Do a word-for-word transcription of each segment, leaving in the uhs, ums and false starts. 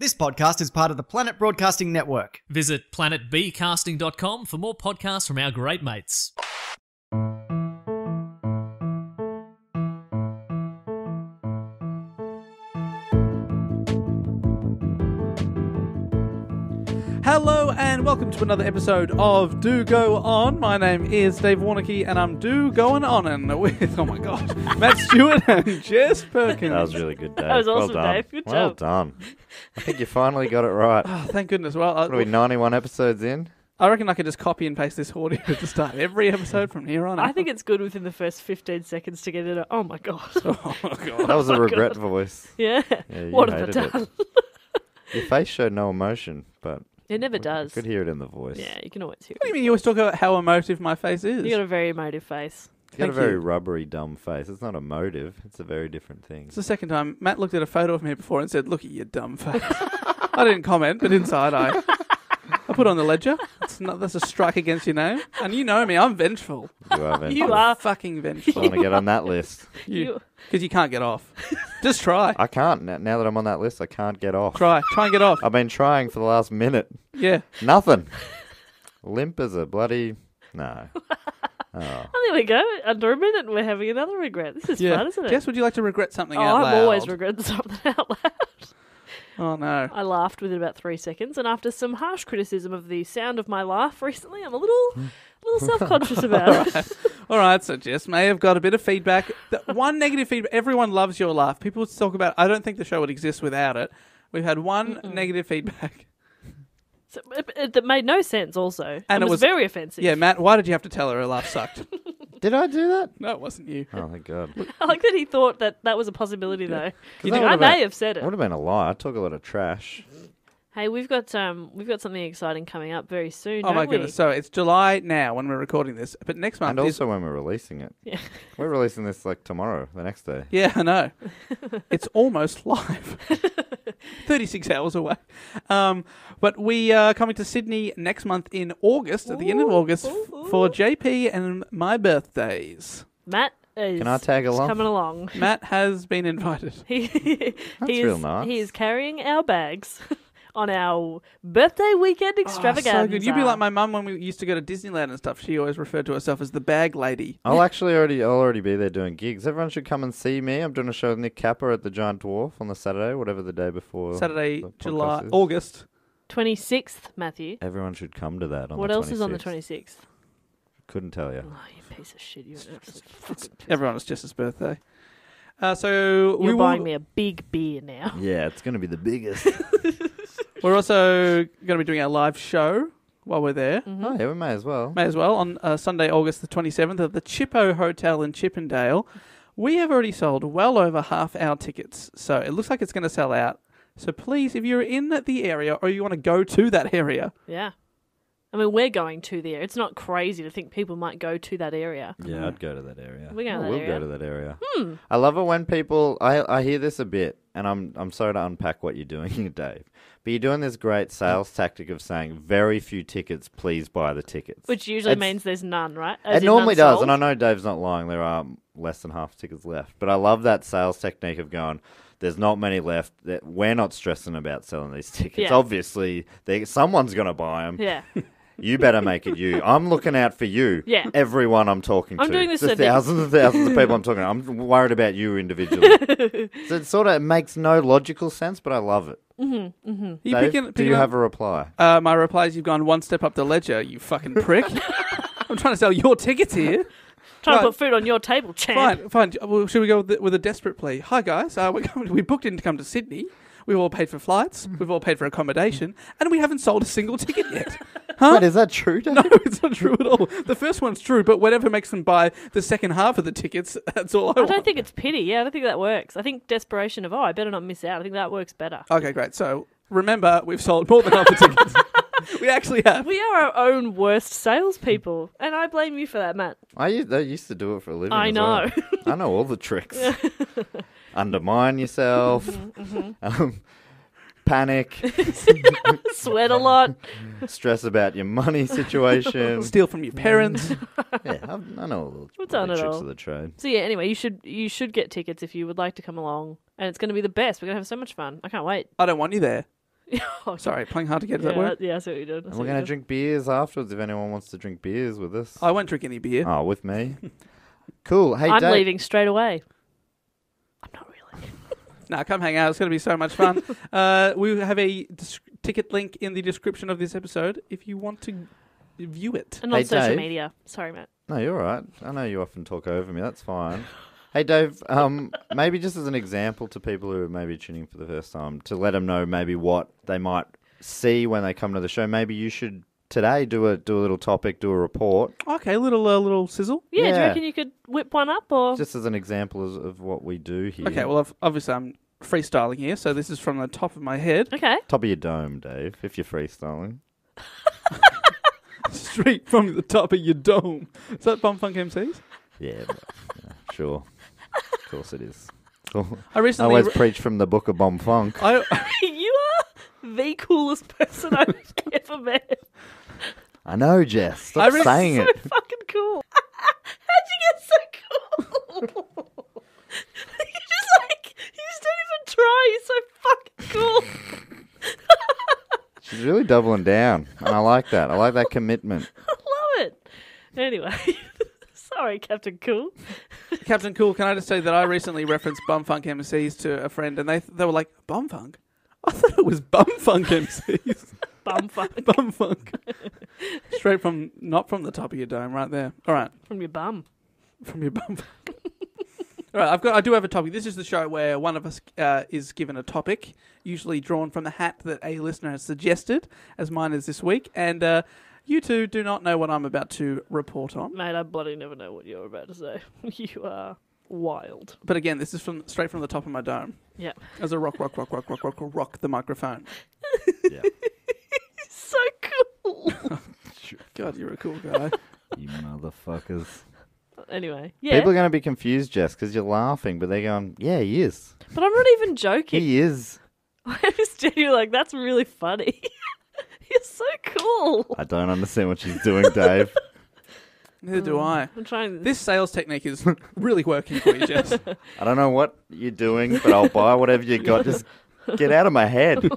This podcast is part of the Planet Broadcasting Network. Visit planet b casting dot com for more podcasts from our great mates. Hello and welcome to another episode of Do Go On. My name is Dave Warneke and I'm Do Goin' Onin with, oh my god, Matt Stewart and Jess Perkins. That was really good, Dave. That was awesome, well done. Dave. Good well job. Well done. I think you finally got it right. Oh, thank goodness. Well, I, what are we, ninety-one episodes in? I reckon I could just copy and paste this audio at the start of every episode from here on out. I think it's good within the first fifteen seconds to get it. Oh my god. Oh my god. That was oh a regret god. voice. Yeah. yeah what have I done? It. Your face showed no emotion, but... It never does. You could hear it in the voice. Yeah, you can always hear it. What do you mean? You always talk about how emotive my face is. You got a very emotive face. You've got Thank a very you. rubbery, dumb face. It's not emotive. It's a very different thing. It's the second time. Matt looked at a photo of me before and said, look at your dumb face. I didn't comment, but inside I I put on the ledger. It's not, that's a strike against your name. And you know me. I'm vengeful. You are vengeful. You are fucking vengeful. I want to get on that list. Because you, you can't get off. Just try. I can't. Now that I'm on that list, I can't get off. Try. Try and get off. I've been trying for the last minute. Yeah. Nothing. Limp as a bloody... No. Oh. Well, there we go. Under a minute and we're having another regret. This is yeah. fun, isn't it? Jess, would you like to regret something oh, out loud? I'm always regretting something out loud. Oh, no. I laughed within about three seconds, and after some harsh criticism of the sound of my laugh recently, I'm a little a little self-conscious about it. All right. All right, so Jess may have got a bit of feedback. The one negative feedback, everyone loves your laugh. People talk about, I don't think the show would exist without it. We've had one Mm-mm. negative feedback. So, it, it, that made no sense also. And it, it was very offensive. Yeah, Matt, why did you have to tell her her laugh sucked? Did I do that? No, it wasn't you. Oh, thank God. I like that he thought that that was a possibility, yeah. though. You I may have said it. It would have been a lie. I talk a lot of trash. Hey, we've got um, we've got something exciting coming up very soon, Oh, my we? goodness. So it's July now when we're recording this, but next month... And also when we're releasing it. Yeah. We're releasing this, like, tomorrow, the next day. Yeah, I know. It's almost live. thirty-six hours away. Um, but we are coming to Sydney next month in August, ooh, at the end of August, ooh, ooh. for J P and my birthdays. Matt is Can I tag along? coming along. Matt has been invited. he, That's he real is, nice. He is carrying our bags on our birthday weekend extravaganza. Oh, so good. You'd be like my mum when we used to go to Disneyland and stuff. She always referred to herself as the bag lady. I'll actually already I'll already be there doing gigs. Everyone should come and see me. I'm doing a show with Nick Capper at the Giant Dwarf on the Saturday, whatever the day before. Saturday, July, is. August. twenty-sixth, Matthew. Everyone should come to that on what the twenty-sixth. What else is on the twenty-sixth? Couldn't tell you. Oh, you piece of shit. You're an absolute fucking piece. Everyone, it's Jess's birthday. Uh, so You're we buying will... me a big beer now. Yeah, it's going to be the biggest. We're also going to be doing our live show while we're there. Mm-hmm. Oh, yeah, we may as well. May as well. On uh, Sunday, August the twenty-seventh at the Chippo Hotel in Chippendale. We have already sold well over half our tickets, so it looks like it's going to sell out. So please, if you're in the area or you want to go to that area. Yeah. I mean, we're going to the area. It's not crazy to think people might go to that area. Yeah, I'd go to that area. We're going oh, to that we'll area. We'll go to that area. Hmm. I love it when people... I, I hear this a bit, and I'm I'm sorry to unpack what you're doing, Dave. But you're doing this great sales tactic of saying, very few tickets, please buy the tickets. Which usually it's, means there's none, right? As it normally does, sold? And I know Dave's not lying. There are less than half tickets left. But I love that sales technique of going... There's not many left. That we're not stressing about selling these tickets. Yeah. Obviously, they, someone's going to buy them. Yeah. You better make it you. I'm looking out for you. Yeah. Everyone I'm talking I'm to. I'm doing this. The thousands and thousands of people I'm talking to. I'm worried about you individually. So it sort of makes no logical sense, but I love it. Mm-hmm. Mm-hmm. Dave, you picking, picking do you up? have a reply? Uh, my reply is you've gone one step up the ledger, you fucking prick. I'm trying to sell your tickets here. Trying right. to put food on your table, champ. Fine, fine. Well, should we go with, the, with a desperate plea? Hi, guys. Uh, we're coming, we booked in to come to Sydney. We've all paid for flights. We've all paid for accommodation. And we haven't sold a single ticket yet. Huh? Wait, is that true, Dave? No, it's not true at all. The first one's true, but whatever makes them buy the second half of the tickets, that's all I, I want. I don't think it's pity. Yeah, I don't think that works. I think desperation of, oh, I better not miss out. I think that works better. Okay, great. So remember, we've sold more than half the tickets. We actually have. We are our own worst salespeople, and I blame you for that, Matt. I used, I used to do it for a living. I know. Well. I know all the tricks. Undermine yourself. Mm-hmm. um, panic. Sweat a lot. Stress about your money situation. Steal from your parents. Yeah, I've, I know all the tricks all. of the trade. So yeah, anyway, you should you should get tickets if you would like to come along, and it's going to be the best. We're going to have so much fun. I can't wait. I don't want you there. Okay. Sorry, playing hard to get. Does yeah, that work? Yeah, that's what we did. And we're going to drink beers afterwards if anyone wants to drink beers with us. I won't drink any beer. Oh, with me. Cool. Hey, I'm Dave. leaving straight away. I'm not really. Nah, come hang out. It's going to be so much fun. uh, we have a disc- ticket link in the description of this episode if you want to view it. And on hey, social Dave. media. Sorry, Matt. No, you're all right. I know you often talk over me. That's fine. Hey, Dave, um, maybe just as an example to people who are maybe tuning for the first time, to let them know maybe what they might see when they come to the show, maybe you should today do a do a little topic, do a report. Okay, a little, uh, little sizzle. Yeah, yeah, do you reckon you could whip one up? Or just as an example of, of what we do here. Okay, well, I've, obviously I'm freestyling here, so this is from the top of my head. Okay. Top of your dome, Dave, if you're freestyling. Straight from the top of your dome. Is that Bomb Funk M Cs? Yeah, but, yeah, sure. Of course it is. Cool. I recently I always re- preach from the book of Bomb Funk. I, you are the coolest person I've ever met. I know, Jess. Stop re- saying so it. So fucking cool. How'd you get so cool? You're just like, you just don't even try. You're so fucking cool. She's really doubling down, and I like that. I like that commitment. I love it. Anyway. Sorry, Captain Cool. Captain Cool, can I just say that I recently referenced Bumfunk M Cs to a friend, and they they were like, Bumfunk? I thought it was Bumfunk M Cs. Bumfunk. Bumfunk. Straight from, not from the top of your dome, right there. All right. From your bum. From your bum. All right, I've got, I do have a topic. This is the show where one of us uh, is given a topic, usually drawn from the hat that a listener has suggested, as mine is this week, and... Uh, You two do not know what I'm about to report on. Mate, I bloody never know what you're about to say. You are wild. But again, this is from straight from the top of my dome. Yeah. As a rock, rock, rock, rock, rock, rock, rock the microphone. Yeah. So cool. God, you're a cool guy. You motherfuckers. Anyway, yeah. People are going to be confused, Jess, because you're laughing, but they're going, yeah, he is. But I'm not even joking. He is. I just genuinely like, that's really funny. You're so cool. I don't understand what she's doing, Dave. Neither do I. I'm trying. To... This sales technique is really working for you, Jess. I don't know what you're doing, but I'll buy whatever you got. Just get out of my head.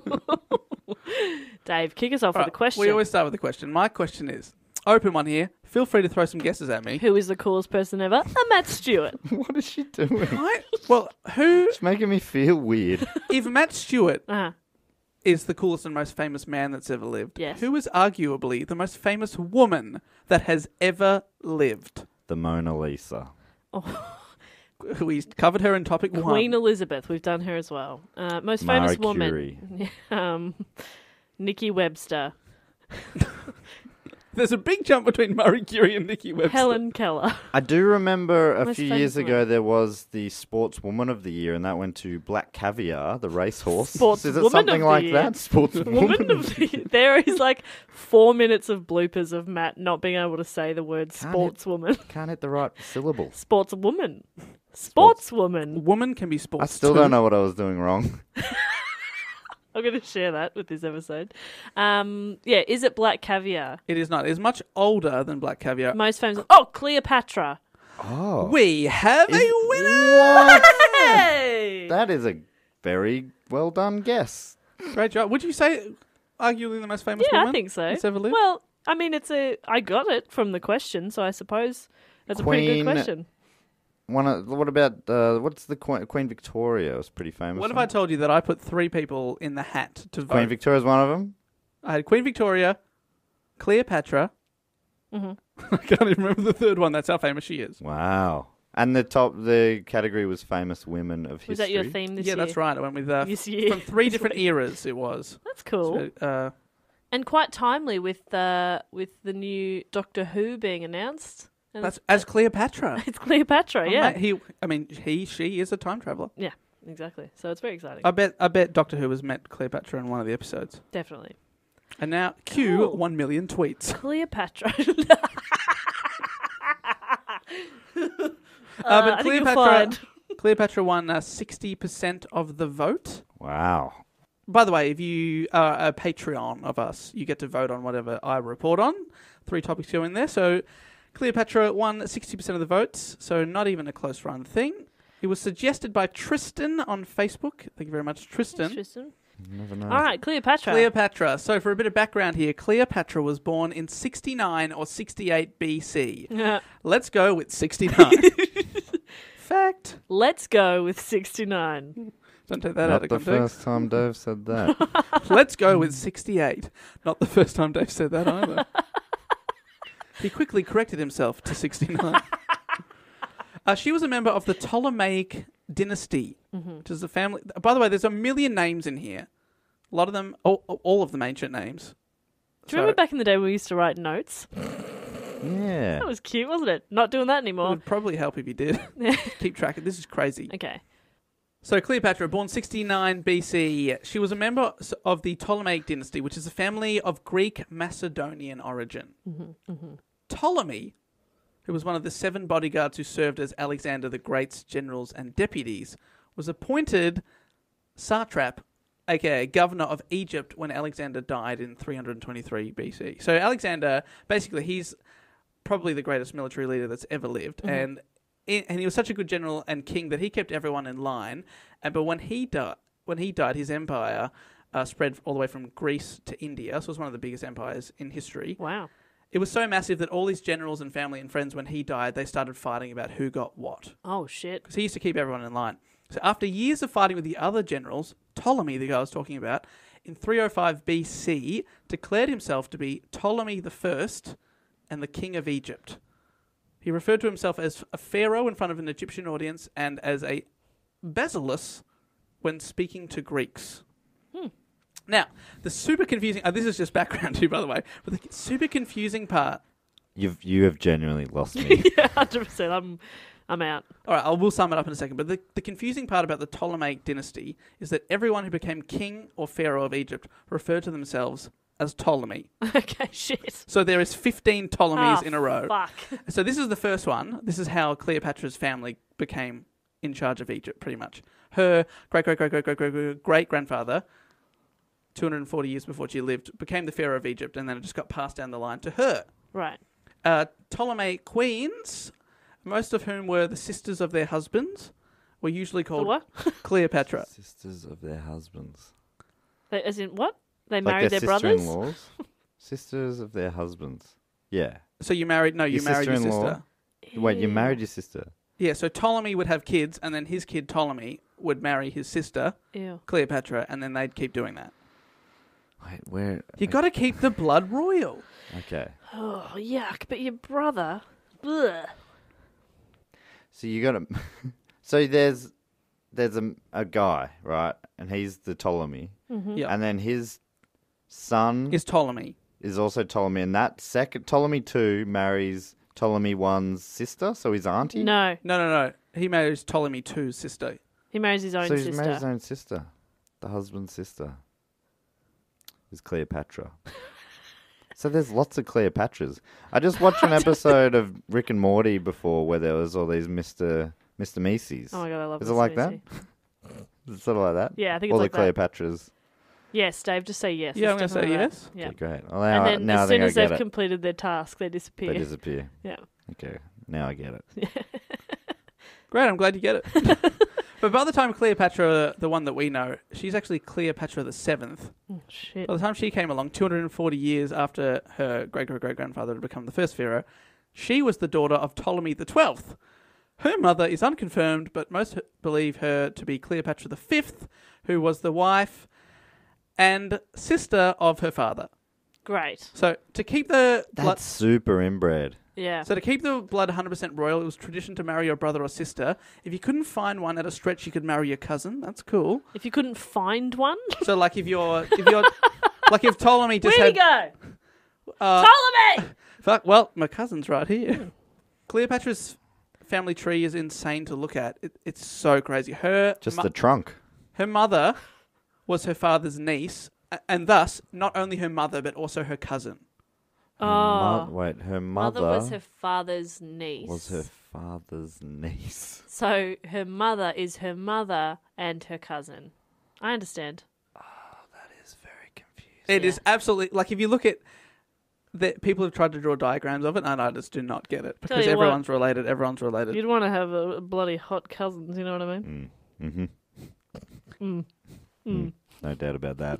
Dave, kick us off right, with a question. We always start with a question. My question is, open one here. Feel free to throw some guesses at me. Who is the coolest person ever? A Matt Stewart. What is she doing? I, well, who... She's making me feel weird. If Matt Stewart... Uh-huh. is the coolest and most famous man that's ever lived. Yes. Who is arguably the most famous woman that has ever lived? The Mona Lisa. Oh. We covered her in topic Queen one. Queen Elizabeth. We've done her as well. Uh, most Mara famous Curie. woman. um, Nikki Webster. There's a big jump between Marie Curie and Nikki Webster. Helen Keller. I do remember a Most few years ago one. there was the Sportswoman of the Year, and that went to Black Caviar, the racehorse. Sports is it something like year. that? Sportswoman of the Year. There is like four minutes of bloopers of Matt not being able to say the word can't sportswoman. Hit, can't hit the right syllable. Sportswoman. Sportswoman. Sports. Woman can be sports. I still too. don't know what I was doing wrong. I'm going to share that with this episode. Um, yeah, is it Black Caviar? It is not. It's much older than Black Caviar. Most famous. Oh, Cleopatra. Oh. We have is... a winner! Hey! That is a very well done guess. Great job. Would you say arguably the most famous yeah, woman? Yeah, I think so. That's ever lived? Well, I mean, it's a. I got it from the question, so I suppose that's Queen... a pretty good question. One, what about, uh, what's the Queen, Queen Victoria was pretty famous. What one. if I told you that I put three people in the hat to vote? Queen Victoria's one of them? I had Queen Victoria, Cleopatra. Mm-hmm. I can't even remember the third one. That's how famous she is. Wow. And the top, the category was famous women of was history. Was that your theme this yeah, year? Yeah, that's right. I went with uh, this year. From three different eras it was. That's cool. So, uh, and quite timely with uh, with the new Doctor Who being announced. And That's as Cleopatra. It's Cleopatra, oh, yeah. Mate, he, I mean, he, she is a time traveller. Yeah, exactly. So it's very exciting. I bet I bet Doctor Who has met Cleopatra in one of the episodes. Definitely. And now, cue cool. one million tweets. Cleopatra. uh, but I Cleopatra, Cleopatra won uh, sixty percent of the vote. Wow. By the way, if you are a Patreon of us, you get to vote on whatever I report on. Three topics go in there, so... Cleopatra won sixty percent of the votes, so not even a close run thing. It was suggested by Tristan on Facebook. Thank you very much, Tristan. Thanks, Tristan. Never know. All right, Cleopatra. Cleopatra. So for a bit of background here, Cleopatra was born in sixty-nine or sixty-eight B C. Yeah. Let's go with sixty-nine. Fact. Let's go with sixty-nine. Don't take that Not out of context. Not the first time Dave said that. Let's go with sixty-eight. Not the first time Dave said that either. He quickly corrected himself to sixty-nine. Uh, she was a member of the Ptolemaic dynasty, mm-hmm. which is a family. By the way, there's a million names in here. A lot of them, all, all of them ancient names. Do you so, remember back in the day we used to write notes? Yeah. That was cute, wasn't it? Not doing that anymore. It would probably help if you did. Keep track of this. Is crazy. Okay. So Cleopatra, born sixty-nine B C, she was a member of the Ptolemaic dynasty, which is a family of Greek Macedonian origin. Mm-hmm, mm-hmm. Ptolemy, who was one of the seven bodyguards who served as Alexander the Great's generals and deputies, was appointed satrap, aka governor of Egypt, when Alexander died in three hundred twenty-three B C. So Alexander, basically, he's probably the greatest military leader that's ever lived, mm-hmm. and and he was such a good general and king that he kept everyone in line. And but when he died, when he died, his empire uh, spread all the way from Greece to India. So it was one of the biggest empires in history. Wow. It was so massive that all his generals and family and friends, when he died, they started fighting about who got what. Oh, shit. Because he used to keep everyone in line. So after years of fighting with the other generals, Ptolemy, the guy I was talking about, in three oh five B C, declared himself to be Ptolemy I and the king of Egypt. He referred to himself as a pharaoh in front of an Egyptian audience and as a basileus when speaking to Greeks. Hmm. Now, the super confusing... Oh, this is just background too, by the way. But the super confusing part... You've, you have genuinely lost me. Yeah, one hundred percent. I'm, I'm out. All right, I will sum it up in a second. But the, the confusing part about the Ptolemaic dynasty is that everyone who became king or pharaoh of Egypt referred to themselves as Ptolemy. Okay, shit. So there is fifteen Ptolemies oh, in a row. fuck. So this is the first one. This is how Cleopatra's family became in charge of Egypt, pretty much. Her great-great-great-great-great-great-grandfather... two hundred forty years before she lived, became the pharaoh of Egypt, and then it just got passed down the line to her. Right. Uh, Ptolemaic queens, most of whom were the sisters of their husbands, were usually called what? Cleopatra. Sisters of their husbands. They, as in what? They like married their, their brothers? Sister-in-laws? Sisters of their husbands. Yeah. So you married... No, your you married your sister. Wait, you married your sister. Yeah, so Ptolemy would have kids, and then his kid Ptolemy would marry his sister, Ew. Cleopatra, and then they'd keep doing that. Wait, where... You got to keep the blood royal. Okay. Oh, yuck. But your brother... Ugh. So you got to... So there's there's a, a guy, right? And he's the Ptolemy. Mm-hmm. Yep. And then his son... Is Ptolemy. Is also Ptolemy. And that second... Ptolemy two marries Ptolemy one's sister, so his auntie? No. No, no, no. He marries Ptolemy two's sister. He marries his own so sister. So he marries his own sister. The husband's sister. Is Cleopatra. So there's lots of Cleopatras. I just watched an episode of Rick and Morty before where there was all these Mister Mister Mises. Oh my god, I love Is Mister it like Mises. That? Is it sort of like that? Yeah, I think it's all like that. All the Cleopatras. Yes, Dave, just say yes. Yeah, Let's I'm going to say like yes. Yeah. Okay, great. Well, now, and then now as soon as they've it. completed their task, they disappear. They disappear. Yeah. Okay, now I get it. Great, I'm glad you get it. But by the time Cleopatra, the one that we know, she's actually Cleopatra the seventh. Oh, shit. By the time she came along, two hundred forty years after her great-great-great-grandfather had become the first pharaoh, she was the daughter of Ptolemy the twelfth. Her mother is unconfirmed, but most believe her to be Cleopatra the fifth, who was the wife and sister of her father. Great. So to keep the... That's blood... super inbred. Yeah. So to keep the blood one hundred percent royal, it was tradition to marry your brother or sister. If you couldn't find one at a stretch, you could marry your cousin. That's cool. If you couldn't find one? So like if you're... if you're, like if Ptolemy just Where'd had... Where'd he go? Uh, Ptolemy! Fuck, well, my cousin's right here. Hmm. Cleopatra's family tree is insane to look at. It, it's so crazy. Her Just the trunk. Her mother was her father's niece, and thus, not only her mother, but also her cousin. Her oh, mo- wait, her mother, mother was her father's niece. Was her father's niece. So her mother is her mother and her cousin. I understand. Oh, that is very confusing. It yeah. is absolutely, like if you look at, the, people have tried to draw diagrams of it and I just do not get it because everyone's what, related, everyone's related. You'd want to have a bloody hot cousins, you know what I mean? Mm. Mm-hmm. Mm. Mm. no doubt about that.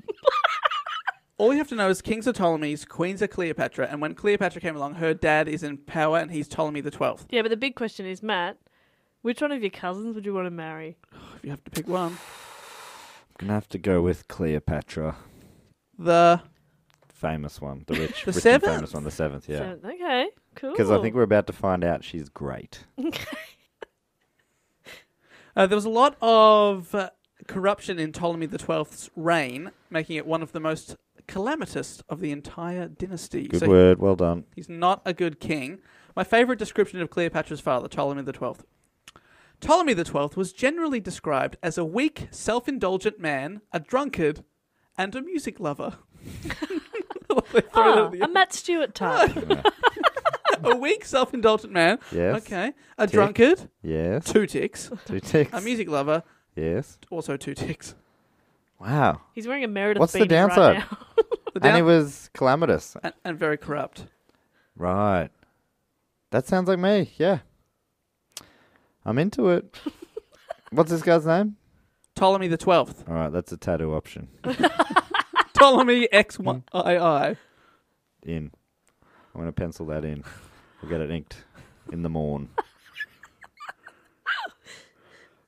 All you have to know is kings are Ptolemies, queens are Cleopatra, and when Cleopatra came along, her dad is in power and he's Ptolemy the twelfth. Yeah, but the big question is, Matt, which one of your cousins would you want to marry? If you have to pick one. I'm going to have to go with Cleopatra. The... famous one. The rich, the rich and famous one. The seventh, yeah. Seventh. Okay, cool. Because I think we're about to find out she's great. Okay. Uh, there was a lot of uh, corruption in Ptolemy the twelfth's reign, making it one of the most... calamitous of the entire dynasty. Good so word, well done. He's not a good king. My favourite description of Cleopatra's father, Ptolemy the twelfth. Ptolemy the twelfth was generally described as a weak, self-indulgent man, a drunkard, and a music lover. ah, a Matt Stewart type. No. A weak, self-indulgent man. Yes. Okay. A Tick. drunkard. Yes. Two ticks. Two ticks. A music lover. Yes. Also two ticks. Wow. He's wearing a Meredith. What's the downside? Right now. the down- and he was calamitous. And, and very corrupt. Right. That sounds like me, yeah. I'm into it. What's this guy's name? Ptolemy the twelfth. All right, that's a tattoo option. Ptolemy X one I I. In. I'm going to pencil that in. We'll get it inked in the morn.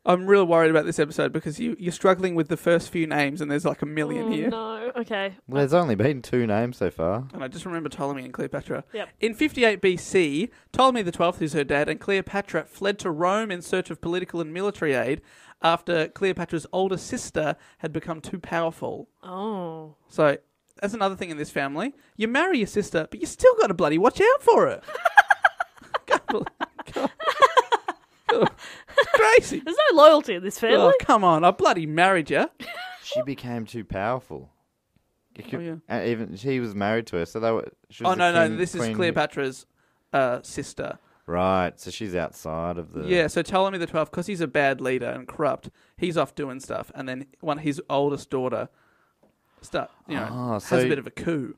I'm real worried about this episode because you, you're struggling with the first few names and there's like a million oh, here. No, okay. Well, there's only been two names so far. And I just remember Ptolemy and Cleopatra. Yep. In fifty-eight B C, Ptolemy the twelfth, who's her dad, and Cleopatra fled to Rome in search of political and military aid after Cleopatra's older sister had become too powerful. Oh. So that's another thing in this family. You marry your sister, but you still got to bloody watch out for her. God, God. God. Crazy. There's no loyalty in this family. Oh, come on. I bloody married you. She became too powerful. Could, oh, yeah. uh, even She was married to her, so they were... She was oh, no, king, no. This queen. is Cleopatra's uh, sister. Right. So she's outside of the... Yeah, so Ptolemy the twelfth, because he's a bad leader and corrupt, he's off doing stuff. And then one, his oldest daughter start, you know, oh, so has a bit of a coup.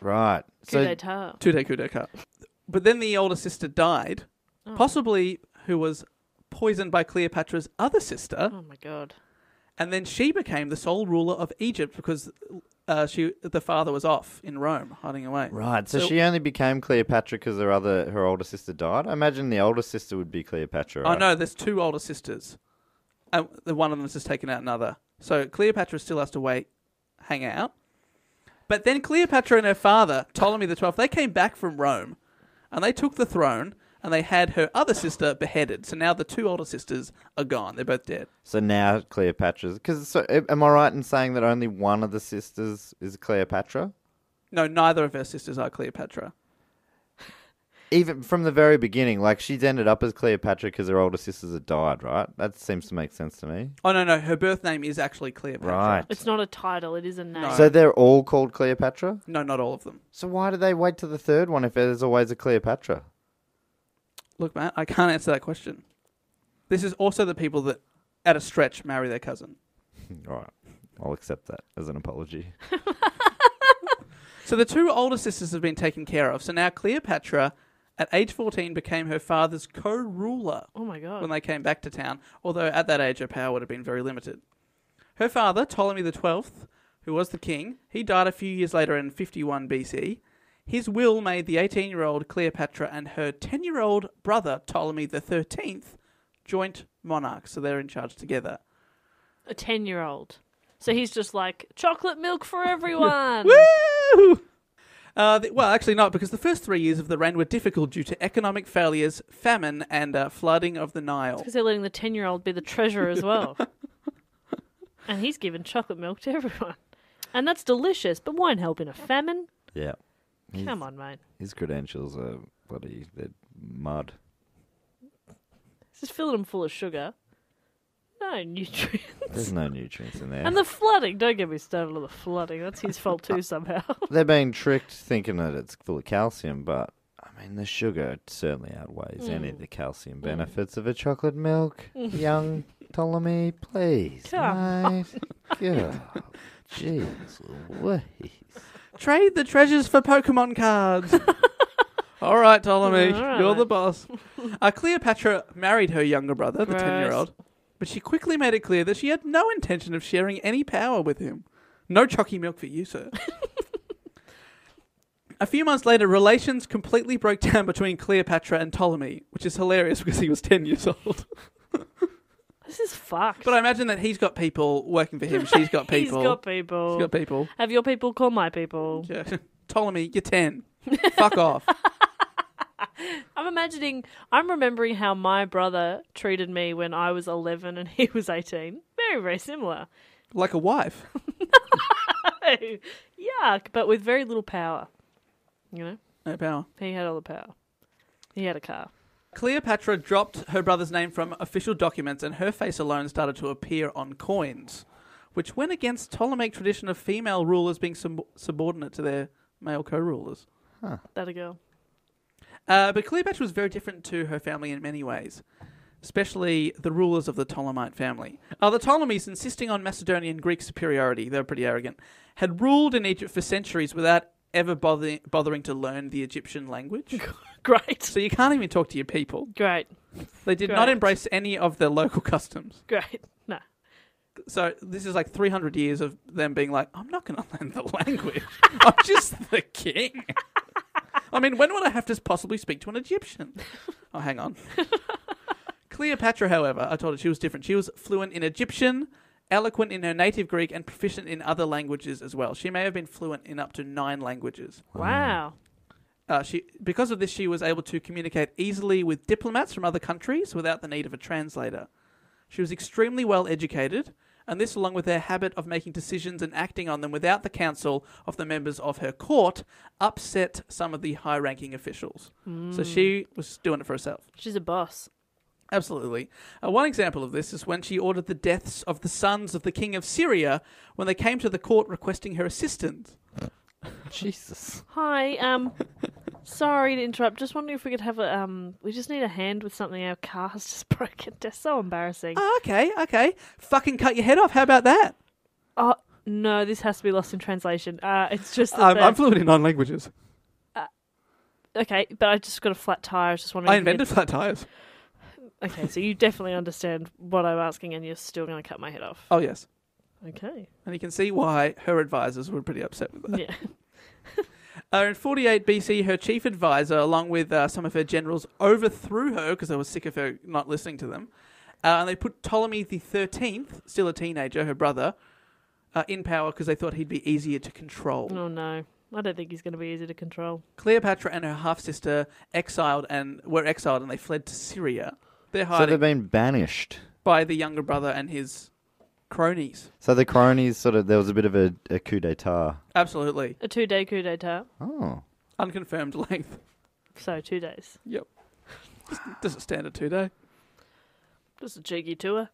Right. So, coup d'etat. Coup d'etat. But then the older sister died, oh. possibly who was... poisoned by Cleopatra's other sister. Oh my god! And then she became the sole ruler of Egypt because uh, she the father was off in Rome, hiding away. Right. So, so she only became Cleopatra because her other her older sister died. I imagine the older sister would be Cleopatra. Right? Oh no, there's two older sisters, and the one of them has just taken out another. So Cleopatra still has to wait, hang out. But then Cleopatra and her father, Ptolemy the twelfth, they came back from Rome, and they took the throne. And they had her other sister beheaded. So now the two older sisters are gone. They're both dead. So now Cleopatra's... Because so, am I right in saying that only one of the sisters is Cleopatra? No, neither of her sisters are Cleopatra. Even from the very beginning, like she's ended up as Cleopatra because her older sisters had died, right? That seems to make sense to me. Oh, no, no. Her birth name is actually Cleopatra. Right. It's not a title. It is a name. No. So they're all called Cleopatra? No, not all of them. So why do they wait to the third one if there's always a Cleopatra? Look, Matt, I can't answer that question. This is also the people that, at a stretch, marry their cousin. All right. I'll accept that as an apology. So the two older sisters have been taken care of. So now Cleopatra, at age fourteen, became her father's co-ruler. Oh, my God. When they came back to town, although at that age her power would have been very limited. Her father, Ptolemy the twelfth, who was the king, he died a few years later in fifty-one B C. His will made the eighteen-year-old Cleopatra and her ten-year-old brother, Ptolemy the thirteenth, joint monarchs. So they're in charge together. A ten-year-old. So he's just like, chocolate milk for everyone! Woo! Uh, the, well, actually not, because the first three years of the reign were difficult due to economic failures, famine, and uh, flooding of the Nile. Because they're letting the ten-year-old be the treasurer as well. And he's giving chocolate milk to everyone. And that's delicious, but won't help in a famine. Yeah. His, Come on, mate. His credentials are bloody they're mud. Just filling them full of sugar. No nutrients. There's no nutrients in there. And the flooding. Don't get me started on the flooding. That's his fault too somehow. They're being tricked thinking that it's full of calcium, but, I mean, the sugar certainly outweighs mm. any of the calcium mm. benefits of a chocolate milk. Young Ptolemy, please, Come mate. on. God, jeez Louise. Trade the treasures for Pokemon cards. All right, Ptolemy, All right. you're the boss. Uh, Cleopatra married her younger brother, Gross. the ten-year-old, but she quickly made it clear that she had no intention of sharing any power with him. No chalky milk for you, sir. A few months later, relations completely broke down between Cleopatra and Ptolemy, which is hilarious because he was ten years old. This is fucked. But I imagine that he's got people working for him. She's got people. He's got people. She's got people. Have your people call my people. Yeah. Ptolemy, you're ten. Fuck off. I'm imagining, I'm remembering how my brother treated me when I was eleven and he was eighteen. Very, very similar. Like a wife. No. Yuck. But with very little power. You know? No power. He had all the power. He had a car. Cleopatra dropped her brother's name from official documents and her face alone started to appear on coins, which went against Ptolemaic tradition of female rulers being sub- subordinate to their male co-rulers. Huh. That a girl. Uh, but Cleopatra was very different to her family in many ways, especially the rulers of the Ptolemite family. Uh, the Ptolemies, insisting on Macedonian Greek superiority, they were pretty arrogant, had ruled in Egypt for centuries without ever bother- bothering to learn the Egyptian language. Great. So you can't even talk to your people. Great. They did Great. not embrace any of their local customs. Great. No. So this is like three hundred years of them being like, I'm not going to learn the language. I'm just the king. I mean, when would I have to possibly speak to an Egyptian? Oh, hang on. Cleopatra, however, I told her she was different. She was fluent in Egyptian, eloquent in her native Greek, and proficient in other languages as well. She may have been fluent in up to nine languages. Wow. Uh, she, because of this, she was able to communicate easily with diplomats from other countries without the need of a translator. She was extremely well educated, and this, along with her habit of making decisions and acting on them without the counsel of the members of her court, upset some of the high-ranking officials. Mm. So she was doing it for herself. She's a boss. Absolutely. Uh, one example of this is when she ordered the deaths of the sons of the king of Syria when they came to the court requesting her assistance. Jesus. Hi. Um, sorry to interrupt. Just wondering if we could have a. Um, we just need a hand with something. Our car has just broken. That's so embarrassing. Oh, okay. Okay. Fucking cut your head off. How about that? Oh no! This has to be lost in translation. Uh, it's just. Um, I'm fluent in nine languages. Uh, okay, but I just got a flat tire. I was just wondering. I invented flat tires. Okay, so you definitely understand what I'm asking and you're still going to cut my head off. Oh, yes. Okay. And you can see why her advisors were pretty upset with that. Yeah. uh, in forty-eight B C, her chief advisor, along with uh, some of her generals, overthrew her because they were sick of her not listening to them. Uh, and they put Ptolemy the thirteenth, still a teenager, her brother, uh, in power because they thought he'd be easier to control. Oh, no. I don't think he's going to be easy to control. Cleopatra and her half-sister exiled and were exiled and they fled to Syria. They're so they've been banished. By the younger brother and his cronies. So the cronies sort of, there was a bit of a, a coup d'etat. Absolutely. A two-day coup d'etat. Oh. Unconfirmed length. So two days. Yep. Doesn't stand a two-day. Just a cheeky tour.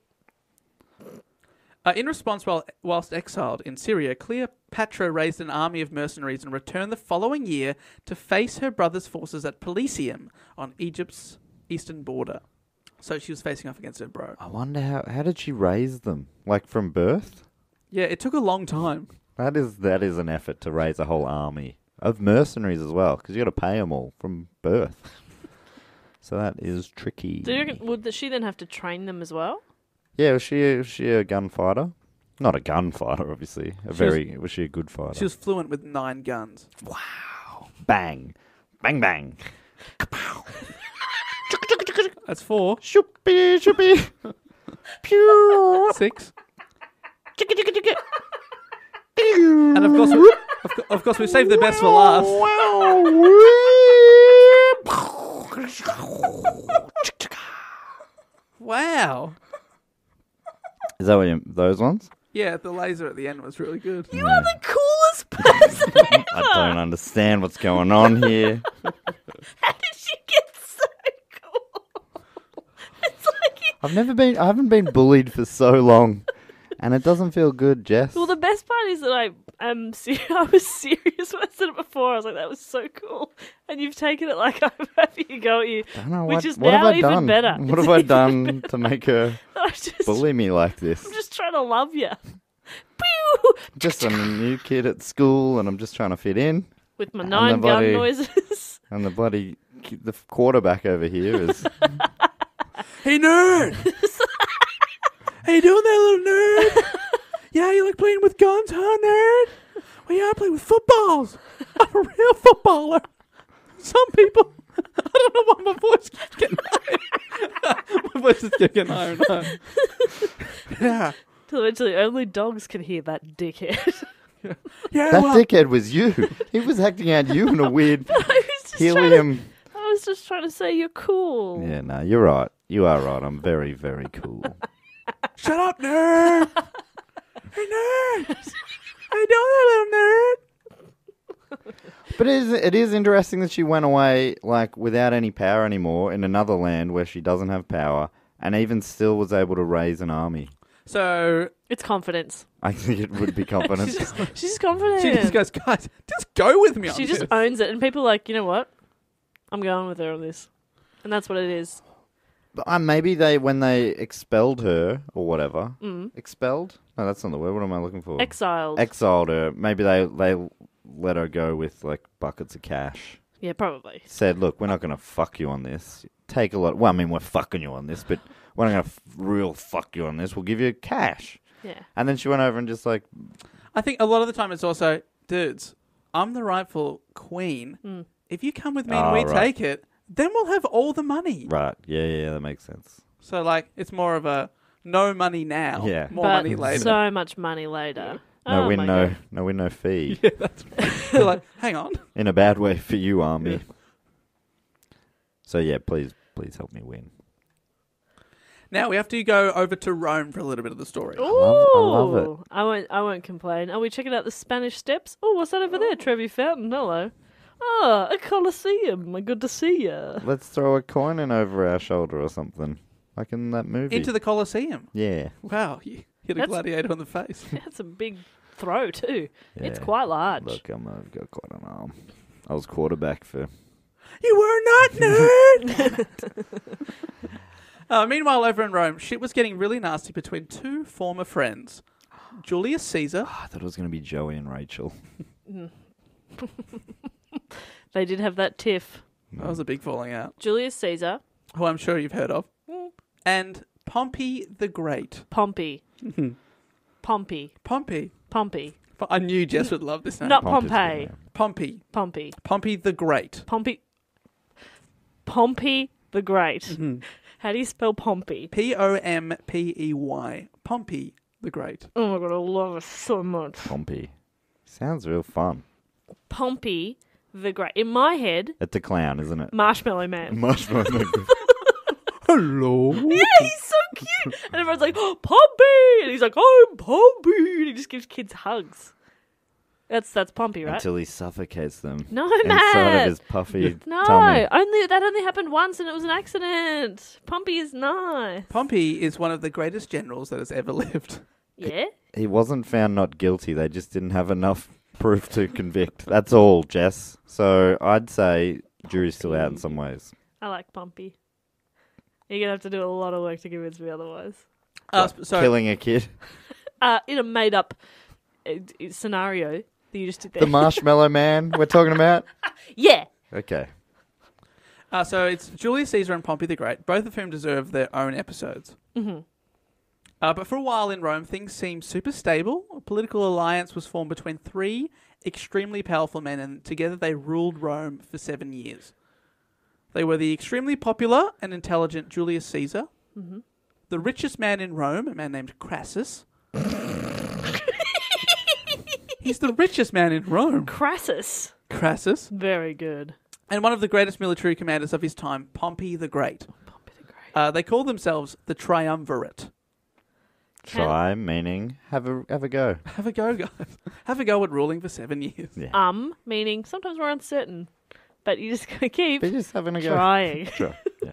Uh, in response, while whilst exiled in Syria, Cleopatra raised an army of mercenaries and returned the following year to face her brother's forces at Pelusium on Egypt's eastern border. So she was facing off against her bro. I wonder how how did she raise them? Like from birth? Yeah, it took a long time. That is that is an effort to raise a whole army of mercenaries as well, because you got to pay them all from birth. So that is tricky. Do you reckon, would she then have to train them as well? Yeah, was she was she a gunfighter? Not a gunfighter, obviously. A she very was, was she a good fighter? She was fluent with nine guns. Wow! Bang, bang, bang. Kapow. That's four. Shoopy, shoopy. Pew. Six. And of course, we, of, of course, we saved the best for last. Wow. Is that what you, those ones? Yeah, the laser at the end was really good. You yeah. are the coolest person ever. I don't understand what's going on here. How did she get? I've never been, I haven't been bullied for so long, and it doesn't feel good, Jess. Well, the best part is that I um, ser- I was serious when I said it before. I was like, that was so cool, and you've taken it like I'm having a go at you, I don't know, which what, is what now even done? better. What it's have I done to make her just, bully me like this? I'm just trying to love you. Just I'm a new kid at school, and I'm just trying to fit in. With my nine bloody, gun noises. And the bloody the quarterback over here is... Hey, nerd! How you doing there, little nerd? Yeah, you like playing with guns, huh, nerd? Well, yeah, I play with footballs. I'm a real footballer. Some people... I don't know why my voice keeps getting higher. My voice is getting higher and higher. Yeah. Till eventually only dogs can hear that dickhead. Yeah, yeah that well, dickhead was you. He was acting out you in a weird helium... To, I was just trying to say you're cool. Yeah, no, you're right. You are right. I'm very, very cool. Shut up, nerd! Hey, nerd! How you doing there, little nerd? But it is, it is interesting that she went away, like, without any power anymore in another land where she doesn't have power and even still was able to raise an army. So... It's confidence. I think it would be confidence. she's, just, she's confident. She just goes, guys, just go with me on this. She just owns it and people are like, you know what? I'm going with her on this. And that's what it is. But, uh, maybe they, when they expelled her or whatever, mm. expelled? No, that's not the word. What am I looking for? Exiled. Exiled her. Maybe they... they let her go with, like, buckets of cash. Yeah, probably. Said, look, we're not going to fuck you on this. Take a lot... Well, I mean, we're fucking you on this, but we're not going to f- real fuck you on this. We'll give you cash. Yeah. And then she went over and just, like... I think a lot of the time it's also, dudes, I'm the rightful queen. Mm. If you come with me and oh, we right. take it, then we'll have all the money. Right. Yeah, yeah, that makes sense. So, like, it's more of a no money now, yeah. more but money later. So much money later. Yeah. No oh win, no, no win, no fee. Yeah, that's right. Like, hang on. In a bad way for you, army. Yeah. So yeah, please, please help me win. Now we have to go over to Rome for a little bit of the story. Ooh, I love, I love it. I won't, I won't complain. Are we checking out the Spanish Steps? Oh, what's that over oh. there? Trevi Fountain. Hello. Ah, oh, a Colosseum. Good to see you. Let's throw a coin in over our shoulder or something, like in that movie. Into the Colosseum. Yeah. Wow. You hit a that's, gladiator on the face. That's a big. Throw too. Yeah. It's quite large. Look, I'm, I've got quite an arm. I was quarterback for. You were not, nerd. uh, meanwhile, over in Rome, shit was getting really nasty between two former friends, Julius Caesar. Oh, I thought it was going to be Joey and Rachel. They did have that tiff. That was a big falling out. Julius Caesar, who I'm sure you've heard of, and Pompey the Great. Pompey. Pompey. Pompey. Pompey. I knew Jess would love this name. Not Pompey. Pompey. Pompey. Pompey the Great. Pompey. Pompey the Great. Mm-hmm. How do you spell Pompey? P O M P E Y. Pompey the Great. Oh my God, I love it so much. Pompey. Sounds real fun. Pompey the Great. In my head... It's a clown, isn't it? Marshmallow Man. Marshmallow Man. Hello. Yeah, he's so cute. And everyone's like, oh, Pompey. And he's like, oh, Pompey. And he just gives kids hugs. That's that's Pompey, right? Until he suffocates them. No, inside Matt. Inside of his puffy no, tummy. No, only, that only happened once and it was an accident. Pompey is nice. Pompey is one of the greatest generals that has ever lived. Yeah? He, he wasn't found not guilty. They just didn't have enough proof to convict. That's all, Jess. So I'd say Pompey. Jury's still out in some ways. I like Pompey. You're going to have to do a lot of work to convince me otherwise. Uh, so, killing a kid? Uh, in a made-up uh, scenario that you just did there. The Marshmallow Man we're talking about? Yeah. Okay. Uh, so it's Julius Caesar and Pompey the Great, both of whom deserve their own episodes. Mm-hmm. Uh, but for a while in Rome, things seemed super stable. A political alliance was formed between three extremely powerful men, and together they ruled Rome for seven years. They were the extremely popular and intelligent Julius Caesar, mm-hmm. the richest man in Rome, a man named Crassus. He's the richest man in Rome. Crassus. Crassus. Very good. And one of the greatest military commanders of his time, Pompey the Great. Oh, Pompey the Great. Uh, they call themselves the Triumvirate. Can Try meaning have a have a go. Have a go, guys. Have a go at ruling for seven years. Yeah. Um, meaning sometimes we're uncertain. But you're just going to keep just having a trying. Go. Sure. Yeah.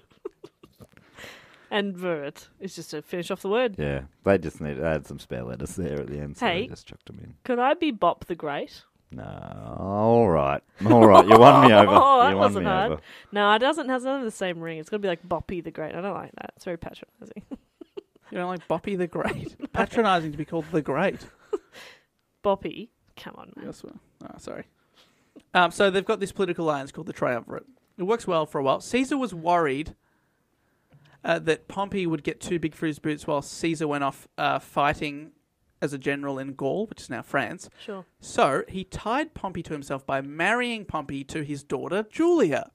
And vert is just to finish off the word. Yeah. They just need to add some spare letters there at the end. So hey, they just chucked them in. Could I be Bop the Great? No. All right. All right. You won me over. Oh, that you won wasn't me hard. Over. No, it doesn't has none of the same ring. It's got to be like Boppy the Great. I don't like that. It's very patronising. You don't like Boppy the Great? No. Patronising to be called the Great. Boppy? Come on, man. Yes, well. Oh, sorry. Um, so they've got this political alliance called the Triumvirate. It works well for a while. Caesar was worried uh, that Pompey would get too big for his boots while Caesar went off uh, fighting as a general in Gaul, which is now France. Sure. So he tied Pompey to himself by marrying Pompey to his daughter, Julia,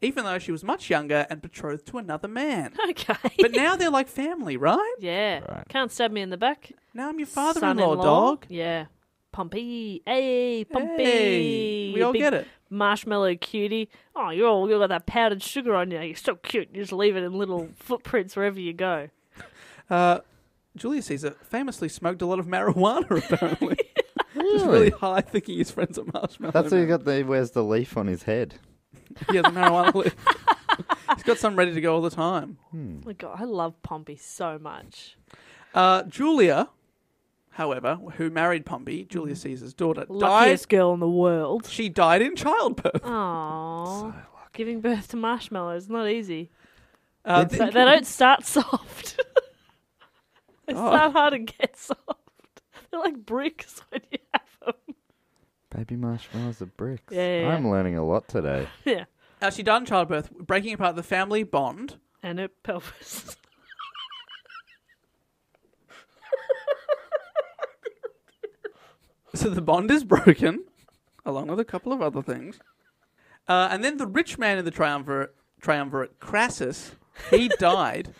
even though she was much younger and betrothed to another man. Okay. But now they're like family, right? Yeah. Right. Can't stab me in the back. Now I'm your father-in-law, dog. Yeah. Pompey. Hey, Pompey. Hey. We all Big get it. Marshmallow cutie. Oh, you're all, you've got that powdered sugar on you. You're so cute. You just leave it in little footprints wherever you go. Uh, Julius Caesar famously smoked a lot of marijuana, apparently. Really? Just really high, thinking his friends are marshmallow. That's why he got the, he wears the leaf on his head. Yeah, the marijuana leaf. He's got some ready to go all the time. Hmm. Oh my God, I love Pompey so much. Uh, Julia, however, who married Pompey, Julius Caesar's daughter, luckiest died, girl in the world. She died in childbirth. Aww. So giving birth to marshmallows is not easy. Uh, so they don't start soft. They oh. start hard and get soft. They're like bricks when you have them. Baby marshmallows are bricks. Yeah, yeah, I'm yeah. learning a lot today. Yeah. Uh, she died in childbirth, breaking apart the family bond. And her pelvis. So the bond is broken, along with a couple of other things. Uh, and then the rich man in the triumvirate, triumvirate Crassus, he died.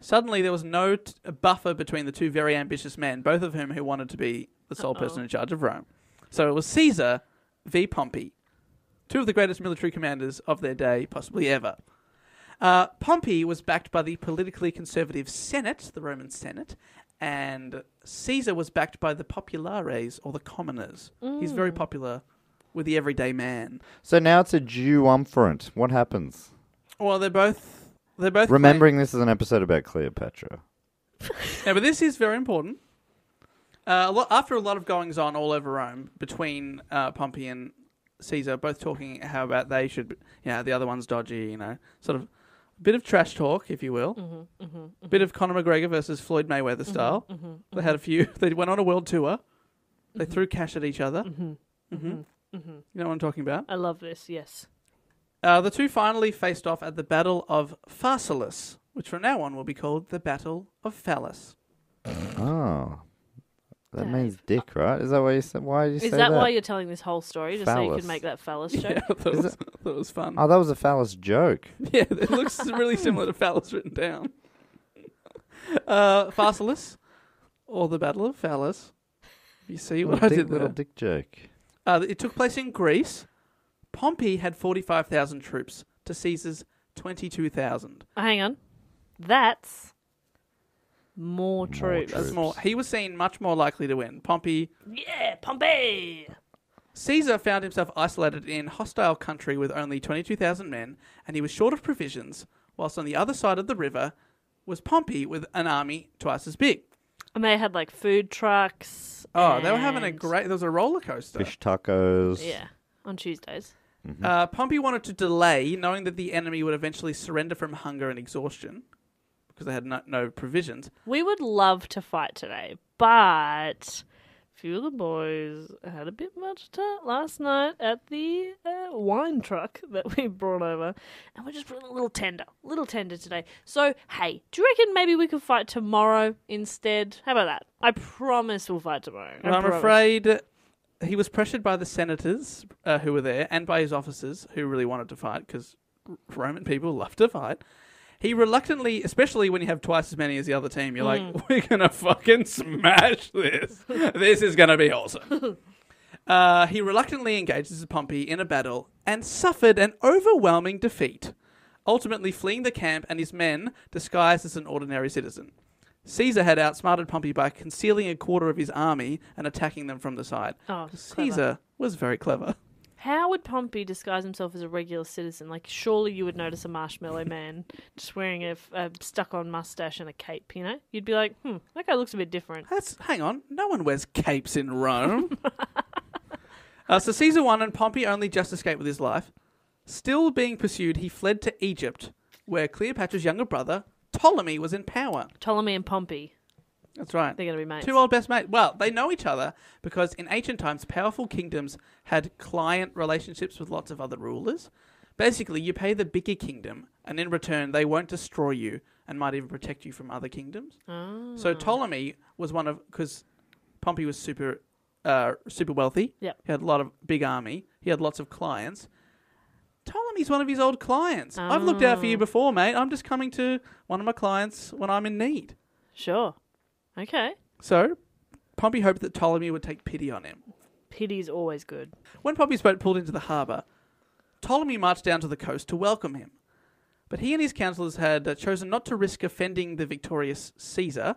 Suddenly there was no t- buffer between the two very ambitious men, both of whom who wanted to be the sole Uh-oh. person in charge of Rome. So it was Caesar v. Pompey, two of the greatest military commanders of their day, possibly ever. Uh, Pompey was backed by the politically conservative Senate, the Roman Senate, and Caesar was backed by the populares, or the commoners. Mm. He's very popular with the everyday man. So now it's a duumvirate. What happens? Well, they're both... They're both Remembering clean. This is an episode about Cleopatra. No, but this is very important. Uh, a lot, after a lot of goings on all over Rome between uh, Pompey and Caesar, both talking how about they should, be, you know, the other one's dodgy, you know, sort of a bit of trash talk, if you will, mm-hmm, mm-hmm, a bit of Conor McGregor versus Floyd Mayweather style. Mm-hmm, mm-hmm, they had a few. They went on a world tour. They mm-hmm. threw cash at each other. Mm-hmm, mm-hmm, mm-hmm. Mm-hmm. You know what I'm talking about? I love this. Yes. Uh, the two finally faced off at the Battle of Pharsalus, which from now on will be called the Battle of Phallus. Oh. That Dave. means dick, right? Is that why you said? Why did you Is say that? Is that why you're telling this whole story, just phallus. so you can make that phallus joke? Yeah, that was, that? that was fun. Oh, that was a phallus joke. Yeah, it looks really similar to phallus written down. Uh, Pharsalus, or the Battle of Phallus. You see what little I dick, did there? Little dick joke. Uh, it took place in Greece. Pompey had forty-five thousand troops to Caesar's twenty-two thousand. Oh, hang on, that's. More troops. More troops. More. He was seen much more likely to win. Pompey. Yeah, Pompey! Caesar found himself isolated in hostile country with only twenty-two thousand men, and he was short of provisions, whilst on the other side of the river was Pompey with an army twice as big. And they had, like, food trucks. Oh, they were having a great... There was a roller coaster. Fish tacos. Yeah, on Tuesdays. Mm-hmm. Uh, Pompey wanted to delay, knowing that the enemy would eventually surrender from hunger and exhaustion. Because they had no, no provisions. We would love to fight today, but a few of the boys had a bit much to last night at the uh, wine truck that we brought over, and we're just a little tender, little tender today. So, hey, do you reckon maybe we could fight tomorrow instead? How about that? I promise we'll fight tomorrow. Well, I'm afraid he was pressured by the senators uh, who were there and by his officers who really wanted to fight because Roman people love to fight. He reluctantly, especially when you have twice as many as the other team, you're mm. like, we're going to fucking smash this. This is going to be awesome. Uh, he reluctantly engages Pompey in a battle and suffered an overwhelming defeat, ultimately fleeing the camp and his men disguised as an ordinary citizen. Caesar had outsmarted Pompey by concealing a quarter of his army and attacking them from the side. Oh, Caesar clever. was very clever. How would Pompey disguise himself as a regular citizen? Like, surely you would notice a marshmallow man just wearing a, a stuck-on mustache and a cape, you know? You'd be like, hmm, that guy looks a bit different. That's, hang on, no one wears capes in Rome. uh, so Caesar won, and Pompey only just escaped with his life. Still being pursued, he fled to Egypt, where Cleopatra's younger brother, Ptolemy, was in power. Ptolemy and Pompey. That's right. They're going to be mates. Two old best mates. Well, they know each other because in ancient times, powerful kingdoms had client relationships with lots of other rulers. Basically, you pay the bigger kingdom, and in return, they won't destroy you and might even protect you from other kingdoms. Oh. So Ptolemy was one of, because Pompey was super uh, super wealthy. Yep. He had a lot of big army. He had lots of clients. Ptolemy's one of his old clients. Oh. I've looked out for you before, mate. I'm just coming to one of my clients when I'm in need. Sure. Okay. So Pompey hoped that Ptolemy would take pity on him. Pity's always good. When Pompey's boat pulled into the harbour, Ptolemy marched down to the coast to welcome him. But he and his councillors had uh, chosen not to risk offending the victorious Caesar,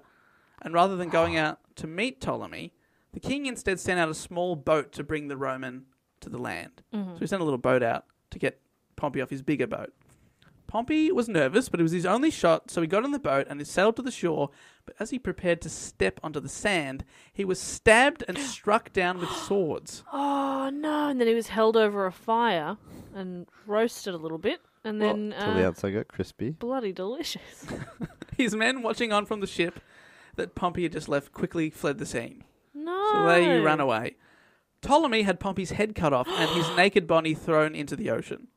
and rather than going out to meet Ptolemy, the king instead sent out a small boat to bring the Roman to the land. Mm-hmm. So he sent a little boat out to get Pompey off his bigger boat. Pompey was nervous, but it was his only shot, so he got on the boat and he sailed to the shore, but as he prepared to step onto the sand, he was stabbed and struck down with swords. Oh, no, and then he was held over a fire and roasted a little bit, and well, then... Until uh, the outside got crispy. Bloody delicious. His men, watching on from the ship that Pompey had just left, quickly fled the scene. No. So they ran away. Ptolemy had Pompey's head cut off and his naked body thrown into the ocean.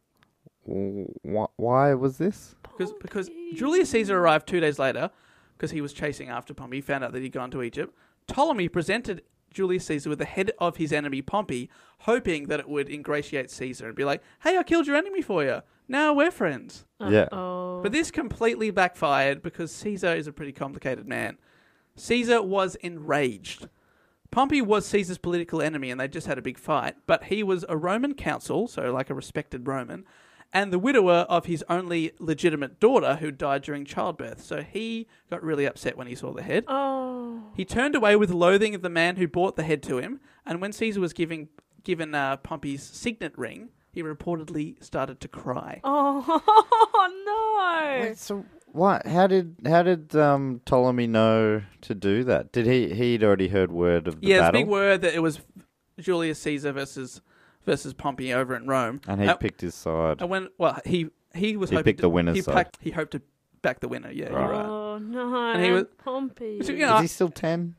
Why was this? Because because Julius Caesar arrived two days later because he was chasing after Pompey. He found out that he'd gone to Egypt. Ptolemy presented Julius Caesar with the head of his enemy Pompey, hoping that it would ingratiate Caesar and be like, hey, I killed your enemy for you. Now we're friends. Uh-oh. Yeah. But this completely backfired because Caesar is a pretty complicated man. Caesar was enraged. Pompey was Caesar's political enemy and they just had a big fight, but he was a Roman consul, so like a respected Roman, and the widower of his only legitimate daughter who died during childbirth. So he got really upset when he saw the head. Oh. He turned away with loathing of the man who brought the head to him. And when Caesar was giving, given uh, Pompey's signet ring, he reportedly started to cry. Oh, no. Wait, so what? How did how did um, Ptolemy know to do that? Did he, he'd already heard word of the yeah, battle? Yeah, big word that it was Julius Caesar versus... versus Pompey over in Rome. And he uh, picked his side. And when well he he was he hoping picked to, the winner's he side. Packed, he hoped to back the winner, yeah, right. You're right. Oh no, and he was, Pompey. Which, you know, is he still ten?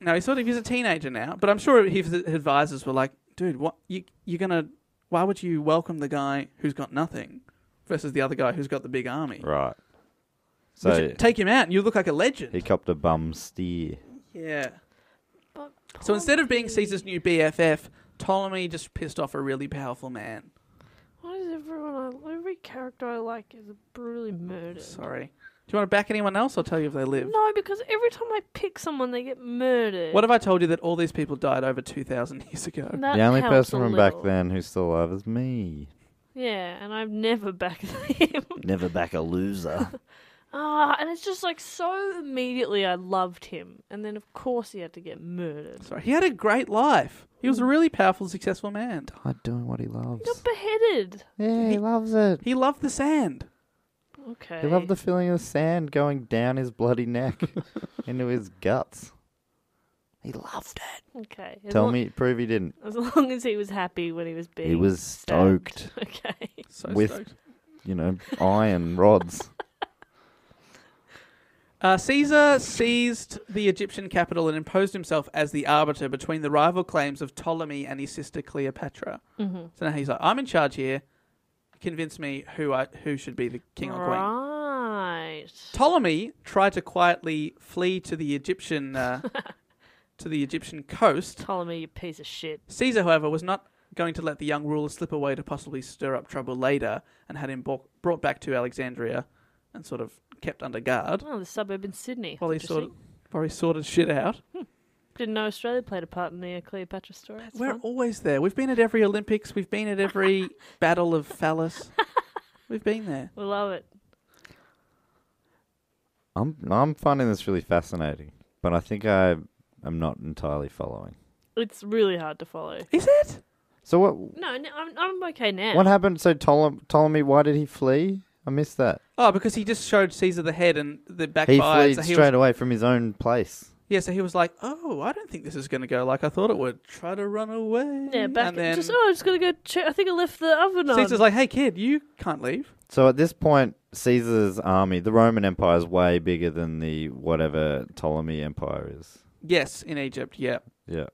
No, he's sort of he's a teenager now. But I'm sure his advisors were like, dude, what you you're gonna why would you welcome the guy who's got nothing versus the other guy who's got the big army? Right. So you take him out and you look like a legend. He copped a bum steer. Yeah. But so instead of being Caesar's new B F F, Ptolemy just pissed off a really powerful man. Why does everyone, I, every character I like is brutally murdered? Sorry. Do you want to back anyone else? I'll tell you if they live. No, because every time I pick someone, they get murdered. What if I told you that all these people died over two thousand years ago? That the only person from back then who's still alive is me. Yeah, and I've never backed him. Never back a loser. Ah, uh, and it's just like so immediately I loved him. And then, of course, he had to get murdered. Sorry, he had a great life. He was a really powerful, successful man. Died doing what he loves. He got beheaded. Yeah, he, he loves it. He loved the sand. Okay. He loved the feeling of the sand going down his bloody neck into his guts. He loved it. Okay. Tell long, me, prove he didn't. As long as he was happy when he was being He was stoked. stoked. Okay. So With, stoked. you know, iron rods. Uh, Caesar seized the Egyptian capital and imposed himself as the arbiter between the rival claims of Ptolemy and his sister Cleopatra. Mm-hmm. So now he's like, I'm in charge here. Convince me who I, who should be the king or queen. Right. Ptolemy tried to quietly flee to the Egyptian uh, to the Egyptian coast. Ptolemy, you piece of shit. Caesar, however, was not going to let the young ruler slip away to possibly stir up trouble later, and had him bo- brought back to Alexandria and sort of kept under guard. Oh, the suburb in Sydney. While he, sorted, while he sorted shit out. Hmm. Didn't know Australia played a part in the Cleopatra story. That's We're fun. always there. We've been at every Olympics. We've been at every Battle of Phallus. We've been there. We love it. I'm I'm finding this really fascinating, but I think I am not entirely following. It's really hard to follow. Is it? So what? No, no I'm I'm okay now. What happened? So Ptolemy, Ptolemy, why did he flee? I missed that. Oh, because he just showed Caesar the head and the backfired. He fled so straight was, away from his own place. Yeah, so he was like, oh, I don't think this is going to go like I thought it would. Try to run away. Yeah, back and then... Just, oh, I'm just going to go check. I think I left the oven on. Caesar's like, hey, kid, you can't leave. So at this point, Caesar's army, the Roman Empire, is way bigger than the whatever Ptolemy Empire is. Yes, in Egypt, yeah. Yeah.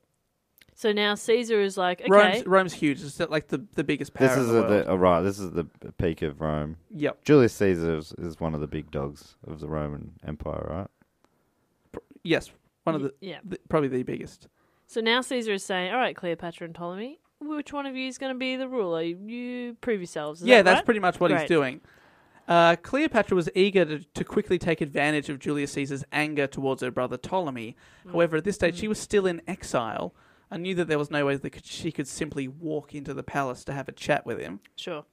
So now Caesar is like, okay. Rome's, Rome's huge. It's like the, the biggest power this is in the a, world. The, oh, right, this is the peak of Rome. Yep. Julius Caesar is, is one of the big dogs of the Roman Empire, right? Yes, one of the, yeah. the probably the biggest. So now Caesar is saying, all right, Cleopatra and Ptolemy, which one of you is going to be the ruler? You prove yourselves. Is yeah, that that's right? pretty much what Great. he's doing. Uh, Cleopatra was eager to, to quickly take advantage of Julius Caesar's anger towards her brother Ptolemy. Mm. However, at this stage, mm. she was still in exile. I knew that there was no way that she could simply walk into the palace to have a chat with him. Sure.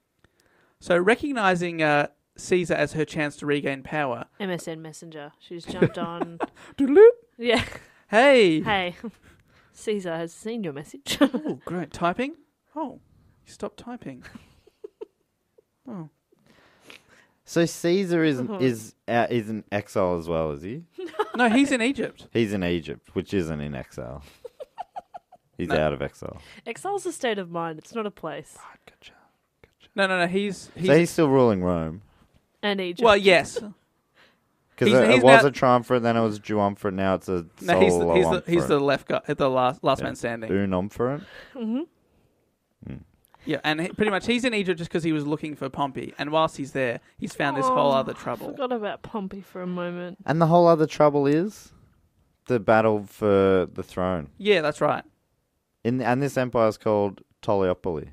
So recognizing uh, Caesar as her chance to regain power... M S N Messenger. She's jumped on... Doodle-doop. Yeah. Hey. Hey. Caesar has seen your message. Oh, great. Typing? Oh, you stopped typing. Oh. So Caesar is oh. is uh, is in exile as well, is he? No, no, he's in Egypt. He's in Egypt, which isn't in exile. He's no. out of exile. Exile's a state of mind. It's not a place. Right, gotcha. Gotcha. No, no, no. He's, he's so he's still ruling Rome and Egypt. Well, yes, because it, it was a triumvirate, then it was a duumvirate. Now it's a no. He's the, he's, the, he's the left guy, the last last yeah. man standing. Duumvirate. Mm-hmm. Mm. Yeah, and he, pretty much he's in Egypt just because he was looking for Pompey, and whilst he's there, he's found oh, this whole other trouble. I forgot about Pompey for a moment. And the whole other trouble is the battle for the throne. Yeah, that's right. In, and this empire is called Ptolemy.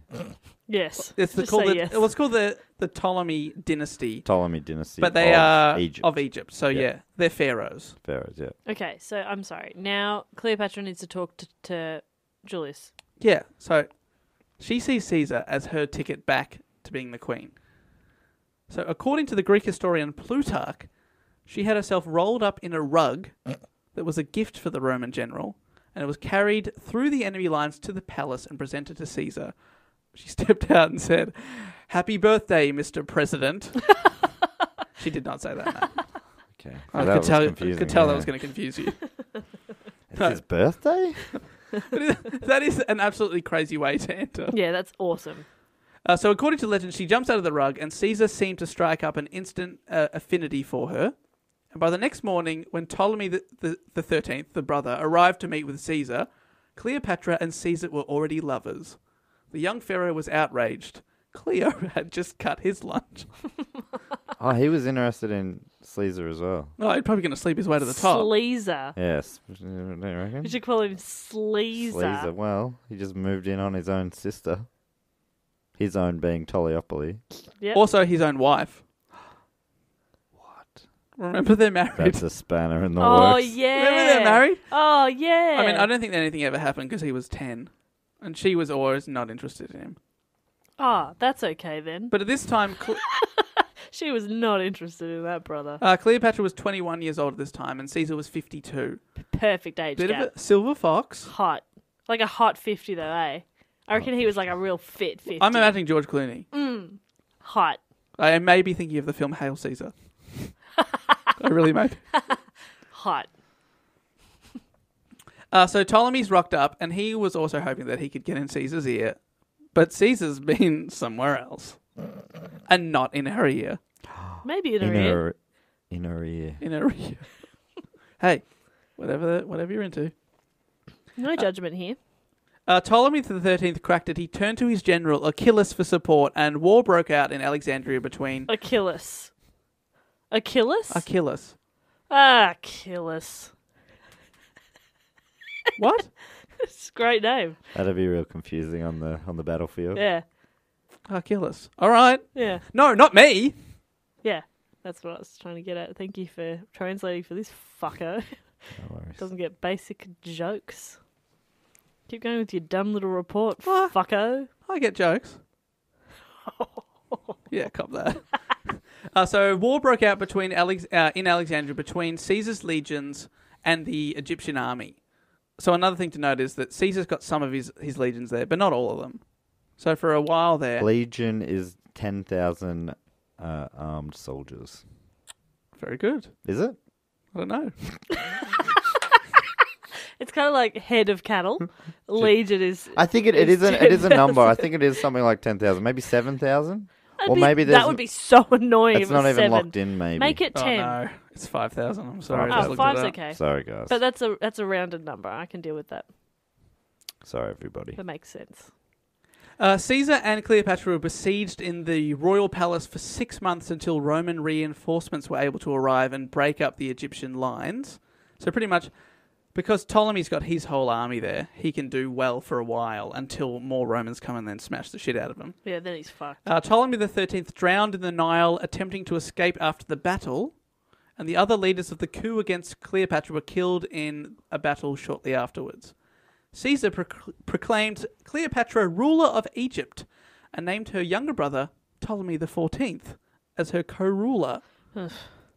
Yes. It's the, called the, yes. It was called the, the Ptolemy dynasty. Ptolemy dynasty. But they of are Egypt. of Egypt. So, yeah. yeah, they're pharaohs. Pharaohs, yeah. Okay, so I'm sorry. Now Cleopatra needs to talk to, to Julius. Yeah, so she sees Caesar as her ticket back to being the queen. So, according to the Greek historian Plutarch, she had herself rolled up in a rug that was a gift for the Roman general. And it was carried through the enemy lines to the palace and presented to Caesar. She stepped out and said, "Happy birthday, Mister President." She did not say that. No. Okay, I well, could tell. Confusing, could tell yeah. that was going to confuse you. It's no. his birthday. That is an absolutely crazy way to enter. Yeah, that's awesome. Uh, so, according to legend, she jumps out of the rug, and Caesar seemed to strike up an instant uh, affinity for her. And by the next morning, when Ptolemy the, the, the thirteenth, the brother, arrived to meet with Caesar, Cleopatra and Caesar were already lovers. The young pharaoh was outraged. Cleo had just cut his lunch. Oh, he was interested in Caesar as well. Oh, he's probably going to sleep his way to the top. Sleezer. Yes. Don't you reckon? We should call him Sleezer. Sleezer. Well, he just moved in on his own sister. His own being Ptolemy. Yep. Also his own wife. Remember they're married. That's a spanner in the oh, works. Oh, yeah. Remember they're married? Oh, yeah. I mean, I don't think that anything ever happened because he was ten. And she was always not interested in him. Ah, oh, that's okay then. But at this time... Cle- she was not interested in that brother. Uh, Cleopatra was twenty-one years old at this time and Caesar was fifty-two. Perfect age Bit gap. Bit of a silver fox. Hot. Like a hot fifty though, eh? I reckon oh. he was like a real fit fifty. I'm imagining George Clooney. Mm. Hot. I may be thinking of the film Hail Caesar. I really may. Hot. Uh, so Ptolemy's rocked up, and he was also hoping that he could get in Caesar's ear. But Caesar's been somewhere else. And not in her ear. Maybe in her in ear. Her, in her ear. In her ear. Hey, whatever whatever you're into. No uh, judgment here. Uh, Ptolemy the thirteenth cracked it. He turned to his general, Achilles, for support, and war broke out in Alexandria between... Achilles. Achilles? Achilles. Achilles. What? It's a great name. That'd be real confusing on the on the battlefield. Yeah. Achilles. All right. Yeah. No, not me. Yeah, that's what I was trying to get at. Thank you for translating for this fucker. No worries. Doesn't get basic jokes. Keep going with your dumb little report, what? Fucko. I get jokes. Yeah, cop that. Uh, so war broke out between Alex- uh, in Alexandria between Caesar's legions and the Egyptian army. So another thing to note is that Caesar's got some of his, his legions there, but not all of them. So for a while there... Legion is ten thousand uh, armed soldiers. Very good. Is it? I don't know. It's kind of like head of cattle. Legion is... I think it, it, is, is, a, it is a number. I think it is something like ten thousand. Maybe seven thousand? That'd or be, maybe that would be so annoying. It's not even seven. Locked in. Maybe make it ten. Oh, no. It's five thousand. I'm sorry. Oh, five's okay. Sorry, guys. But that's a that's a rounded number. I can deal with that. Sorry, everybody. That makes sense. Uh, Caesar and Cleopatra were besieged in the royal palace for six months until Roman reinforcements were able to arrive and break up the Egyptian lines. So pretty much, because Ptolemy's got his whole army there, he can do well for a while until more Romans come and then smash the shit out of him. Yeah, then he's fucked. Uh, Ptolemy the thirteenth drowned in the Nile, attempting to escape after the battle, and the other leaders of the coup against Cleopatra were killed in a battle shortly afterwards. Caesar proc- proclaimed Cleopatra ruler of Egypt and named her younger brother, Ptolemy the fourteenth, as her co-ruler.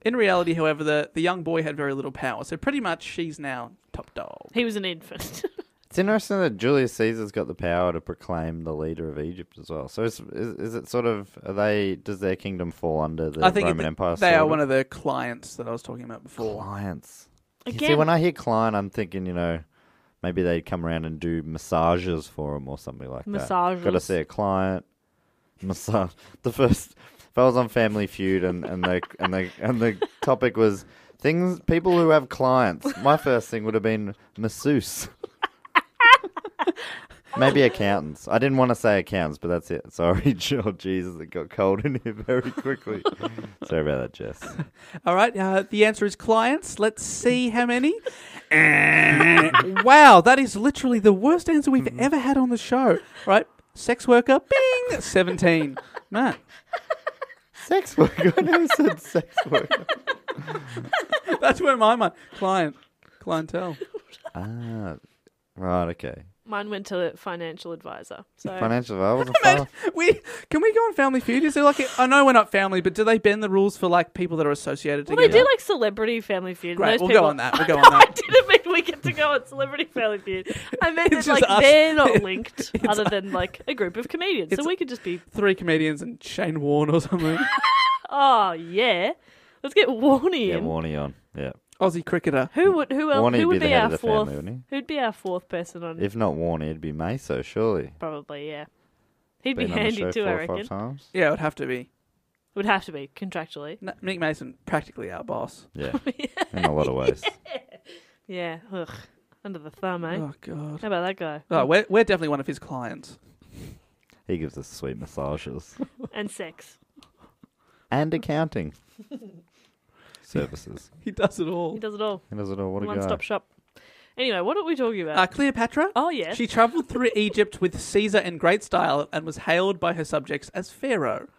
In reality, however, the, the young boy had very little power, so pretty much she's now top dog. He was an infant. It's interesting that Julius Caesar's got the power to proclaim the leader of Egypt as well. So is is, is it sort of, are they, does their kingdom fall under the I think Roman it, Empire? They are of? one of the clients that I was talking about before. Clients. Again. You see, when I hear client, I'm thinking, you know, maybe they'd come around and do massages for him or something like massages. that. Massages. Got to see a client. Massage. The first, if I was on Family Feud and, and, the, and, the, and the topic was things, people who have clients, my first thing would have been masseuse. Maybe accountants. I didn't want to say accountants, but that's it. Sorry, oh, Jesus, it got cold in here very quickly. Sorry about that, Jess. All right, uh, the answer is clients. Let's see how many. Wow, that is literally the worst answer we've ever had on the show. All right, sex worker, bing, seventeen. Man. Sex worker? I never said sex worker. That's where my mind, client, clientele. Ah, right, okay. Mine went to financial advisor. So. Financial advisor. Well, we can we go on Family Feud? Is there like a, I know we're not family, but do they bend the rules for like people that are associated well, together? Well, they do like Celebrity Family Feud. Great, those we'll people, go on that. We'll go on that. I didn't mean we get to go on Celebrity Family Feud. I meant that like us. They're not linked, it's other than like a group of comedians. So we could just be three comedians and Shane Warne or something. Oh yeah, let's get Warney yeah, in. Get Warney on. Yeah. Aussie cricketer. Who would who else? Who would be, be our fourth? Family, wouldn't he? Who'd be our fourth person on? If not Warney, it'd be Meso, surely. Probably, yeah. He'd Been be handy too, I reckon. Times. Yeah, it would have to be. It would have to be contractually. No, Nick Mason, practically our boss. Yeah, yeah. In a lot of ways. Yeah, yeah. Ugh. Under the thumb, eh? Oh god. How about that guy? Oh, we're we're definitely one of his clients. He gives us sweet massages and sex and accounting. Services. He does it all. He does it all. He does it all. What a guy. One-stop shop. Anyway, what are we talking about? Uh, Cleopatra. Oh, yeah. She travelled through Egypt with Caesar in great style and was hailed by her subjects as pharaoh.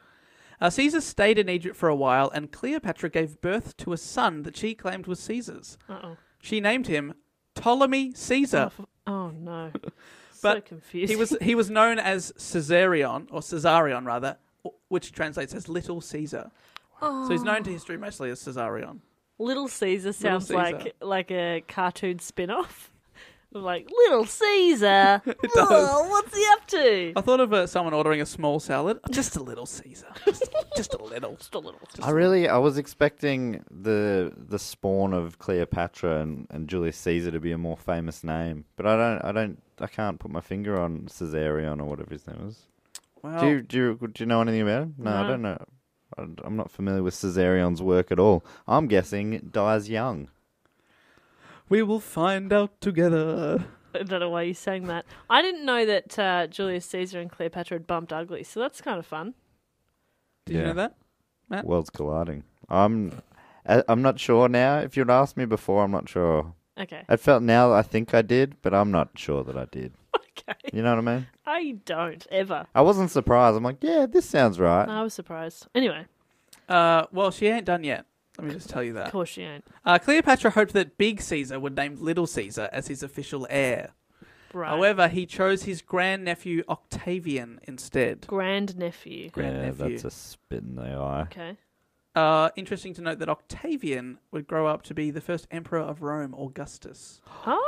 Uh, Caesar stayed in Egypt for a while, and Cleopatra gave birth to a son that she claimed was Caesar's. Uh-oh. She named him Ptolemy Caesar. Oh, oh no. But so confusing. He was, he was known as Caesarion, or Caesarion, rather, which translates as Little Caesar. So he's known to history mostly as Caesarion. Little Caesar sounds Little Caesar. like like a cartoon spin-off. Like, Little Caesar. It does. Oh, what's he up to? I thought of uh, someone ordering a small salad. Just a little Caesar. Just, just a little. Just a little. Just I really, I was expecting the the spawn of Cleopatra and, and Julius Caesar to be a more famous name, but I don't, I don't, I can't put my finger on Caesarion or whatever his name is. Well, do you do you, do you know anything about him? No, no. I don't know. I'm not familiar with Caesarion's work at all. I'm guessing dies young. We will find out together. I don't know why you sang that. I didn't know that uh, Julius Caesar and Cleopatra had bumped ugly, so that's kind of fun. Did yeah. you know that, Matt? Worlds colliding. I'm I'm not sure now. If you'd asked me before, I'm not sure. Okay. I felt now I think I did, but I'm not sure that I did. Okay. You know what I mean? I don't, ever. I wasn't surprised. I'm like, yeah, this sounds right. I was surprised. Anyway. Uh, well, she ain't done yet. Let me just tell you that. Of course she ain't. Uh, Cleopatra hoped that Big Caesar would name Little Caesar as his official heir. Right. However, he chose his grandnephew Octavian instead. Grandnephew. Grandnephew. Yeah, that's a spit in the eye. Okay. Uh, interesting to note that Octavian would grow up to be the first emperor of Rome, Augustus. Oh.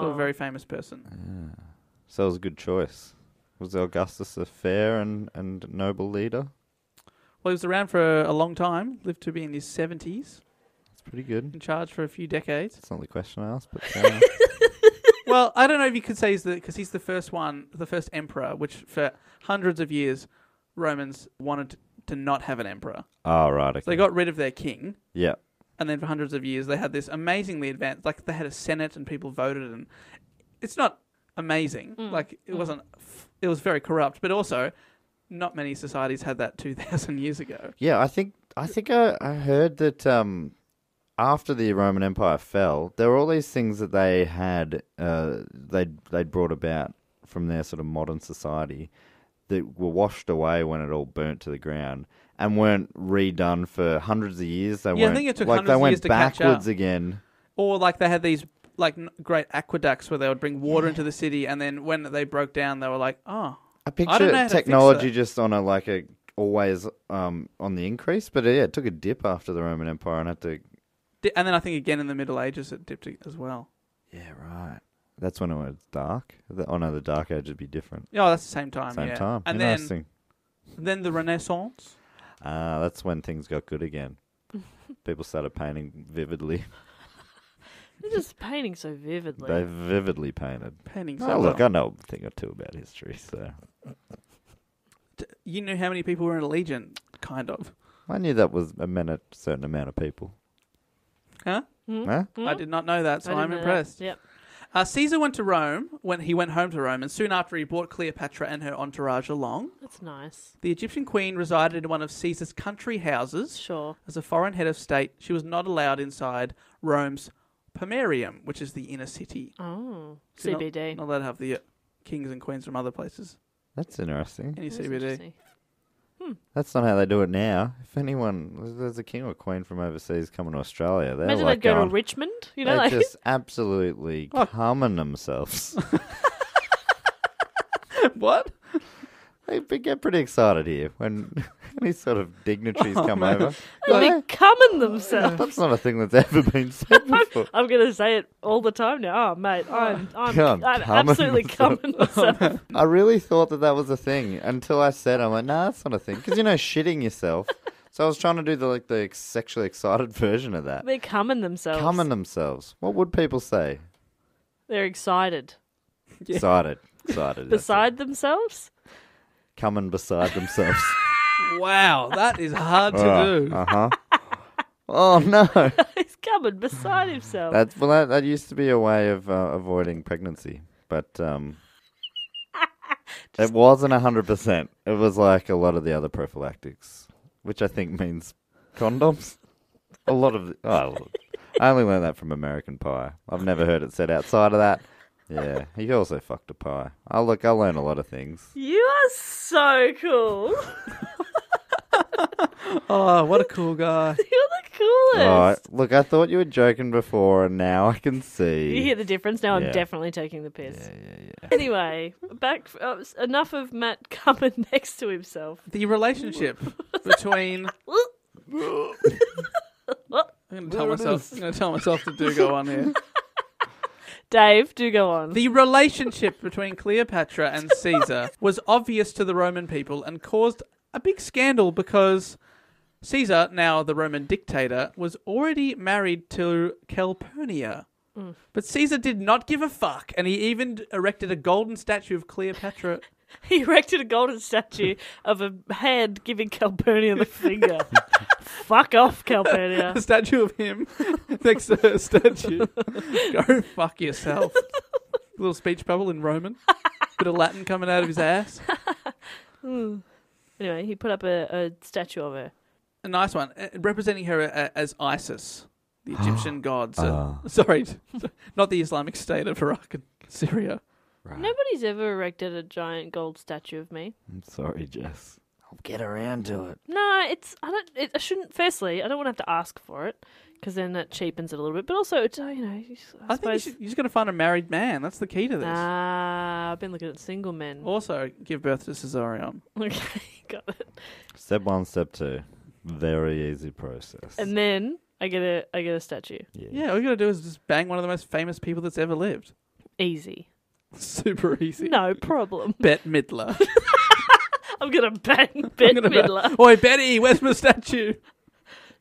So a very famous person. Yeah. So it was a good choice. Was Augustus a fair and, and noble leader? Well, he was around for a, a long time. Lived to be in his seventies. That's pretty good. In charge for a few decades. That's not the question I asked, but... Uh... well, I don't know if you could say he's the... Because he's the first one, the first emperor, which for hundreds of years, Romans wanted to not have an emperor. Oh, right. Okay. So they got rid of their king. Yeah. And then for hundreds of years, they had this amazingly advanced... Like, they had a senate and people voted and... It's not... amazing. Mm. Like it mm. wasn't. It was very corrupt, but also not many societies had that two thousand years ago. Yeah, I think I think I, I heard that um, after the Roman Empire fell, there were all these things that they had uh, they they'd brought about from their sort of modern society that were washed away when it all burnt to the ground and weren't redone for hundreds of years. They yeah, weren't, I think it took like hundreds they went of years backwards to catch up. Again, or like they had these. Like great aqueducts where they would bring water yeah. into the city, and then when they broke down, they were like, "Oh, I picture I don't know how technology to fix it. Just on a like a always um on the increase." But yeah, it took a dip after the Roman Empire, and had to. And then I think again in the Middle Ages it dipped as well. Yeah, right. That's when it was dark. Oh no, the Dark Age would be different. Yeah, oh, that's the same time. Same yeah. time. And Interesting. then, then the Renaissance. Ah, uh, that's when things got good again. People started painting vividly. They're just painting so vividly. They vividly painted. Painting so oh, well. Look, I know a thing or two about history, so. You knew how many people were in Allegiant, kind of. I knew that was a, meant a certain amount of people. Huh? Mm-hmm. Huh? Mm-hmm. I did not know that, so I'm impressed. That. Yep. Uh, Caesar went to Rome when he went home to Rome, and soon after he brought Cleopatra and her entourage along. That's nice. The Egyptian queen resided in one of Caesar's country houses. Sure. As a foreign head of state, she was not allowed inside Rome's Pomerium, which is the inner city. Oh, so C B D. Not, not allowed to have the uh, kings and queens from other places. That's interesting. Any that C B D. Interesting. Hmm. That's not how they do it now. If anyone, there's a king or queen from overseas coming to Australia. Imagine like they go to Richmond. You know, they like just absolutely oh. harming themselves. What? They get pretty excited here when any sort of dignitaries oh, come man. over. They're cumming themselves. That's not a thing that's ever been said before. I'm, I'm going to say it all the time now. Oh, mate, I'm, I'm, I'm, I'm absolutely cumming myself. myself. I really thought that that was a thing until I said, I'm like, nah, that's not a thing. Because, you know, shitting yourself. So I was trying to do the like the sexually excited version of that. They're cumming themselves. Cumming themselves. What would people say? They're excited. Yeah. Excited. Excited. Beside themselves? Coming beside themselves. Wow, that is hard to uh, do. Uh-huh. Oh, no. He's coming beside himself. That's, well, that, that used to be a way of uh, avoiding pregnancy, but um, it wasn't one hundred percent. It was like a lot of the other prophylactics, which I think means condoms. A lot of... The, oh, I only learned that from American Pie. I've never heard it said outside of that. Yeah, he also fucked a pie. Oh, look, I learn a lot of things. You are so cool. Oh, what a cool guy. You're the coolest. All right. Look, I thought you were joking before, and now I can see. You hear the difference? Now yeah. I'm definitely taking the piss. Yeah, yeah, yeah. Anyway, back uh, enough of Matt coming next to himself. The relationship between... I'm going to tell myself. I'm going to tell myself to do go on here. Dave, do go on. The relationship between Cleopatra and Caesar was obvious to the Roman people and caused a big scandal because Caesar, now the Roman dictator, was already married to Calpurnia. Mm. But Caesar did not give a fuck, and he even erected a golden statue of Cleopatra. He erected a golden statue of a hand giving Calpurnia the finger. Fuck off, Calpurnia. A statue of him next to her statue. Go fuck yourself. A little speech bubble in Roman. Bit of Latin coming out of his ass. Anyway, he put up a, a statue of her. A nice one, uh, representing her uh, as Isis, the Egyptian god. So, uh. Sorry, not the Islamic State of Iraq and Syria. Right. Nobody's ever erected a giant gold statue of me. I'm sorry, Jess. I'll get around to it. No, it's I don't. It, I shouldn't. Firstly, I don't want to have to ask for it because then that cheapens it a little bit. But also, it's, you know, I, I think you should, you just got to find a married man. That's the key to this. Ah, uh, I've been looking at single men. Also, give birth to Caesarion. Okay, got it. Step one, step two, very easy process. And then I get a I get a statue. Yeah, yeah all you got to do is just bang one of the most famous people that's ever lived. Easy. Super easy. No problem. Bette Midler. I'm going to bang Bette Midler. Ba Oi, Betty, where's my statue?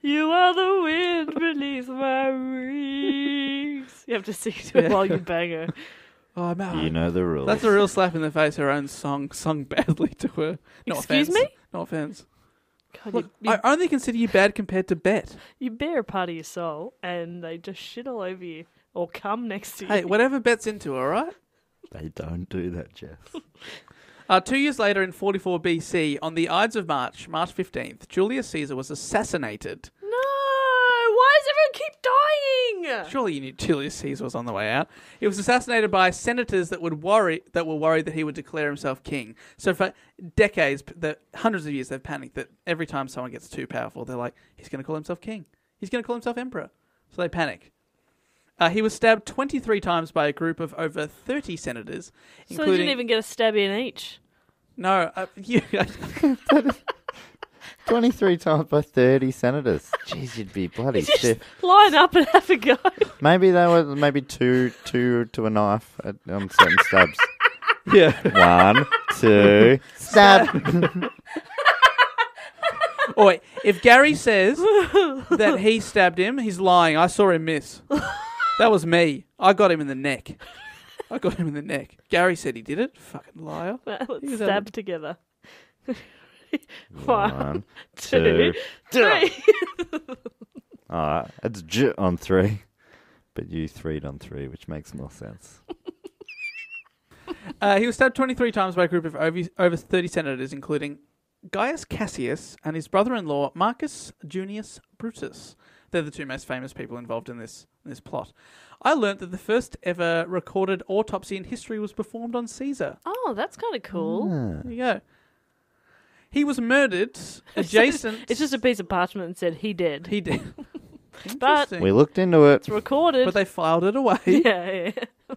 You are the wind beneath my wings. You have to sing to yeah. it while you bang her. Oh, man. You know the rules. That's a real slap in the face. Her own song sung badly to her. No Excuse offense. me? No offense. God, Look, you, you, I only consider you bad compared to Bette. You bear a part of your soul and they just shit all over you or come next to you. Hey, whatever Bette's into, all right? They don't do that, Jeff. Uh, two years later, in forty-four B C, on the Ides of March, March fifteenth, Julius Caesar was assassinated. No! Why does everyone keep dying? Surely you knew Julius Caesar was on the way out. He was assassinated by senators that would worry that were worried that he would declare himself king. So for decades, the hundreds of years, they've panicked that every time someone gets too powerful, they're like, he's going to call himself king. He's going to call himself emperor. So they panic. Uh, he was stabbed twenty-three times by a group of over thirty senators. So including... he didn't even get a stab in each. No. Uh, you... twenty-three times by thirty senators. Jeez, you'd be bloody just stiff. Line up and have a go. Maybe they were maybe two, two to a knife at um, certain stabs. Yeah. One, two, stab. Oh, wait. If Gary says that he stabbed him, he's lying. I saw him miss. That was me. I got him in the neck. I got him in the neck. Gary said he did it. Fucking liar. Well, let's stab a... together. One, One, two, two three. All right. It's J on three. But you three'd on three, which makes more sense. uh, he was stabbed twenty-three times by a group of over, over thirty senators, including Gaius Cassius and his brother-in-law Marcus Junius Brutus. They're the two most famous people involved in this in this plot. I learnt that the first ever recorded autopsy in history was performed on Caesar. Oh, that's kind of cool. Yeah. There you go. He was murdered adjacent... It's just a piece of parchment and said he did. He did. But we looked into it. It's recorded. But they filed it away. Yeah, yeah.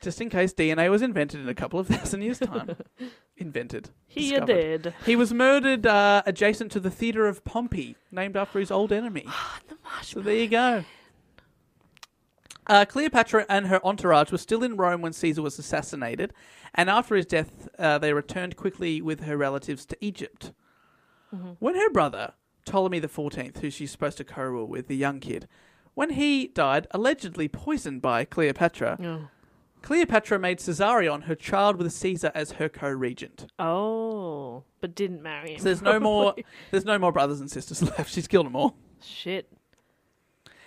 Just in case D N A was invented in a couple of thousand years' time. Invented. He did. He was murdered uh, adjacent to the theatre of Pompey, named after his old enemy. Oh, the marshmallow. So there you go. Uh, Cleopatra and her entourage were still in Rome when Caesar was assassinated, and after his death, uh, they returned quickly with her relatives to Egypt. Mm-hmm. When her brother, Ptolemy the fourteenth, who she's supposed to co-rule with, the young kid, when he died, allegedly poisoned by Cleopatra... Oh. Cleopatra made Caesarion her child with Caesar as her co-regent. Oh, but didn't marry him. So there's probably. no more. There's no more brothers and sisters left. She's killed them all. Shit.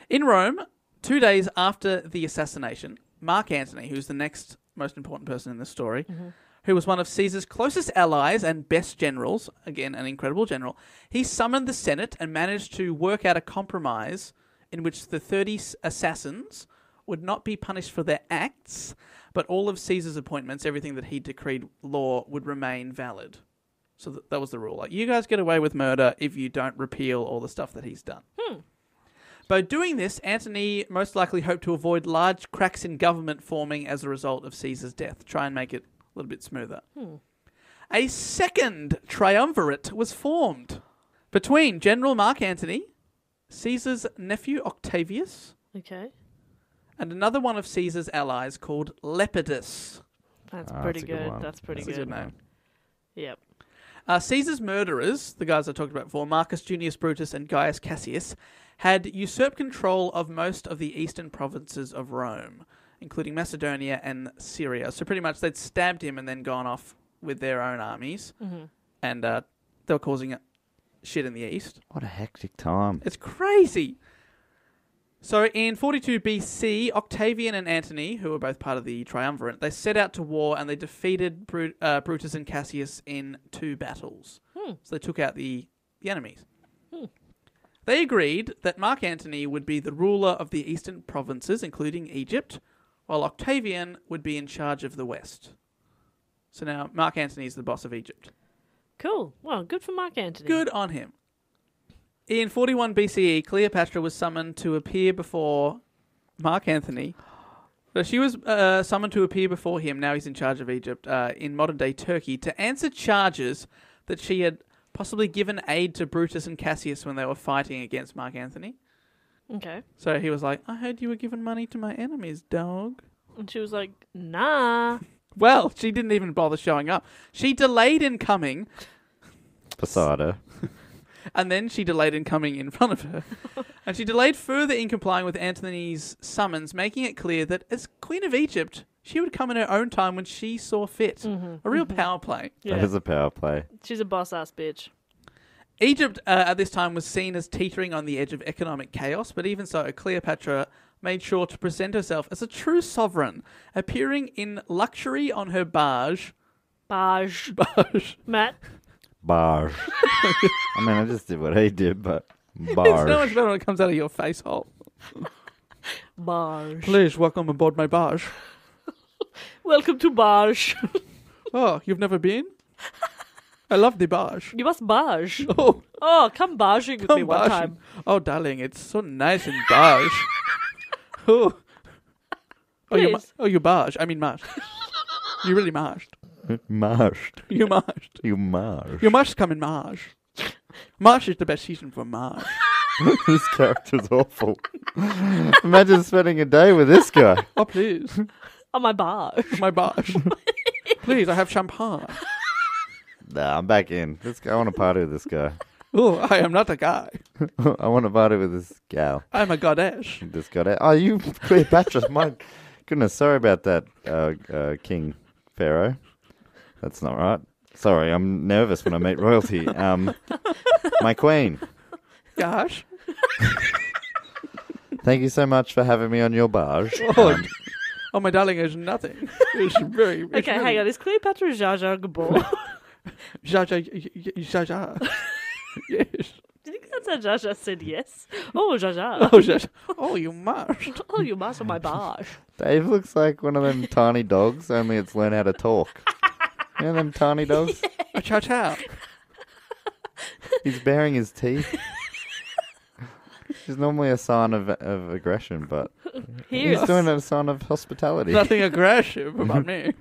In Rome, two days after the assassination, Mark Antony, who's the next most important person in this story, mm-hmm. who was one of Caesar's closest allies and best generals, again an incredible general, he summoned the Senate and managed to work out a compromise in which the thirty assassins would not be punished for their acts, but all of Caesar's appointments, everything that he decreed law, would remain valid. So th that was the rule. Like, you guys get away with murder if you don't repeal all the stuff that he's done. Hmm. By doing this, Antony most likely hoped to avoid large cracks in government forming as a result of Caesar's death. Try and make it a little bit smoother. Hmm. A second triumvirate was formed between General Mark Antony, Caesar's nephew Octavius, okay, and another one of Caesar's allies called Lepidus. That's oh, pretty that's good. good that's pretty that's good. A good name. Yep. Uh, Caesar's murderers, the guys I talked about before, Marcus Junius Brutus and Gaius Cassius, had usurped control of most of the eastern provinces of Rome, including Macedonia and Syria. So pretty much they'd stabbed him and then gone off with their own armies. Mm-hmm. And uh, they were causing shit in the east. What a hectic time. It's crazy. So in forty-two B C, Octavian and Antony, who were both part of the Triumvirate, they set out to war and they defeated Brut uh, Brutus and Cassius in two battles. Hmm. So they took out the, the enemies. Hmm. They agreed that Mark Antony would be the ruler of the eastern provinces, including Egypt, while Octavian would be in charge of the west. So now Mark Antony is the boss of Egypt. Cool. Well, good for Mark Antony. Good on him. In forty-one B C E, Cleopatra was summoned to appear before Mark Antony. So she was uh, summoned to appear before him. Now he's in charge of Egypt uh, in modern-day Turkey to answer charges that she had possibly given aid to Brutus and Cassius when they were fighting against Mark Antony. Okay. So he was like, I heard you were giving money to my enemies, dog. And she was like, nah. Well, she didn't even bother showing up. She delayed in coming. Posada. And then she delayed in coming in front of her. And she delayed further in complying with Antony's summons, making it clear that as Queen of Egypt, she would come in her own time when she saw fit. Mm-hmm. A real mm-hmm. power play. Yeah. That is a power play. She's a boss-ass bitch. Egypt uh, at this time was seen as teetering on the edge of economic chaos, but even so, Cleopatra made sure to present herself as a true sovereign, appearing in luxury on her barge. Barge. Barge. Matt. Barge. I mean, I just did what I did, but barge. It's so much better when it comes out of your face hole. Barge. Please welcome aboard my barge. Welcome to barge. Oh, you've never been? I love the barge. You must barge. Oh, oh come barging with come me one barging. time. Oh, darling, it's so nice in barge. Oh, oh you, oh, you barge. I mean, marsh. You really marshed. Marshed. You marshed. You marshed. You must come in marsh. Marsh is the best season for marsh. This character's awful. Imagine spending a day with this guy. Oh, please. Oh, my barge. My barge. Please, I have champagne. Nah, I'm back in. This guy, I want to party with this guy. Oh, I am not a guy. I want to party with this gal. I'm a goddess. This goddess. Oh, you Cleopatra. My goodness, sorry about that, uh, uh, King Pharaoh. That's not right. Sorry, I'm nervous when I meet royalty. Um, my queen. Gosh. Thank you so much for having me on your barge. Oh, um, oh my darling, it's nothing. It's very... It's okay, really... hang on. Is Cleopatra Zsa Zsa Gabor? Zsa Zsa, Zsa Zsa. Yes. Do you think that's how Zsa Zsa said yes? Oh, Zsa Zsa. Oh, Zsa Zsa. Oh, you marshed. Oh, you marshed on my barge. Dave looks like one of them tiny dogs, only it's learned how to talk. You know them tiny dogs? Yeah. A chow chow. He's baring his teeth. Which is normally a sign of, of aggression, but Here's. he's doing a sign of hospitality. Nothing aggressive about me.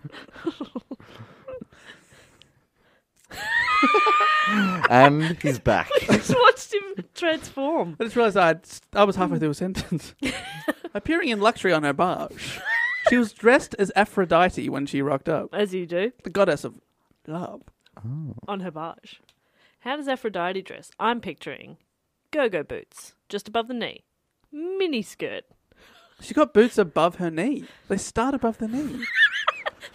And he's back. I just watched him transform. I just realised I I was halfway through a sentence. Appearing in luxury on her barge, she was dressed as Aphrodite when she rocked up. As you do. The goddess of love. Oh. On her barge. How does Aphrodite dress? I'm picturing go-go boots, just above the knee. Mini skirt. She got boots above her knee. They start above the knee.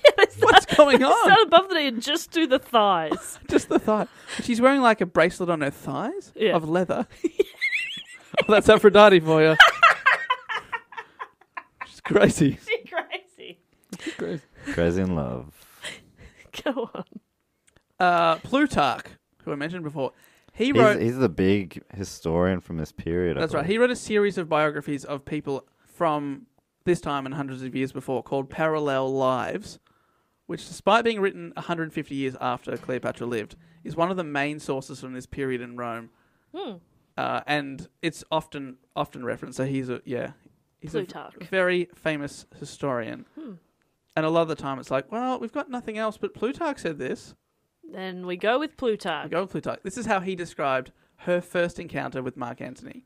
Yeah, start, what's going on? Start above the knee and just do the thighs. Just the thigh. She's wearing like a bracelet on her thighs yeah. of leather. Oh, that's Aphrodite for you. She's crazy. She's crazy. She's crazy. Crazy in love. Go on. Uh, Plutarch, who I mentioned before, he he's, wrote. He's the big historian from this period. That's right. He wrote a series of biographies of people from this time and hundreds of years before called Parallel Lives, which, despite being written one hundred fifty years after Cleopatra lived, is one of the main sources from this period in Rome. Mm. Uh, and it's often often referenced. So he's a, yeah, he's Plutarch. a very famous historian. Mm. And a lot of the time it's like, well, we've got nothing else, but Plutarch said this. Then we go with Plutarch. We go with Plutarch. This is how he described her first encounter with Mark Antony.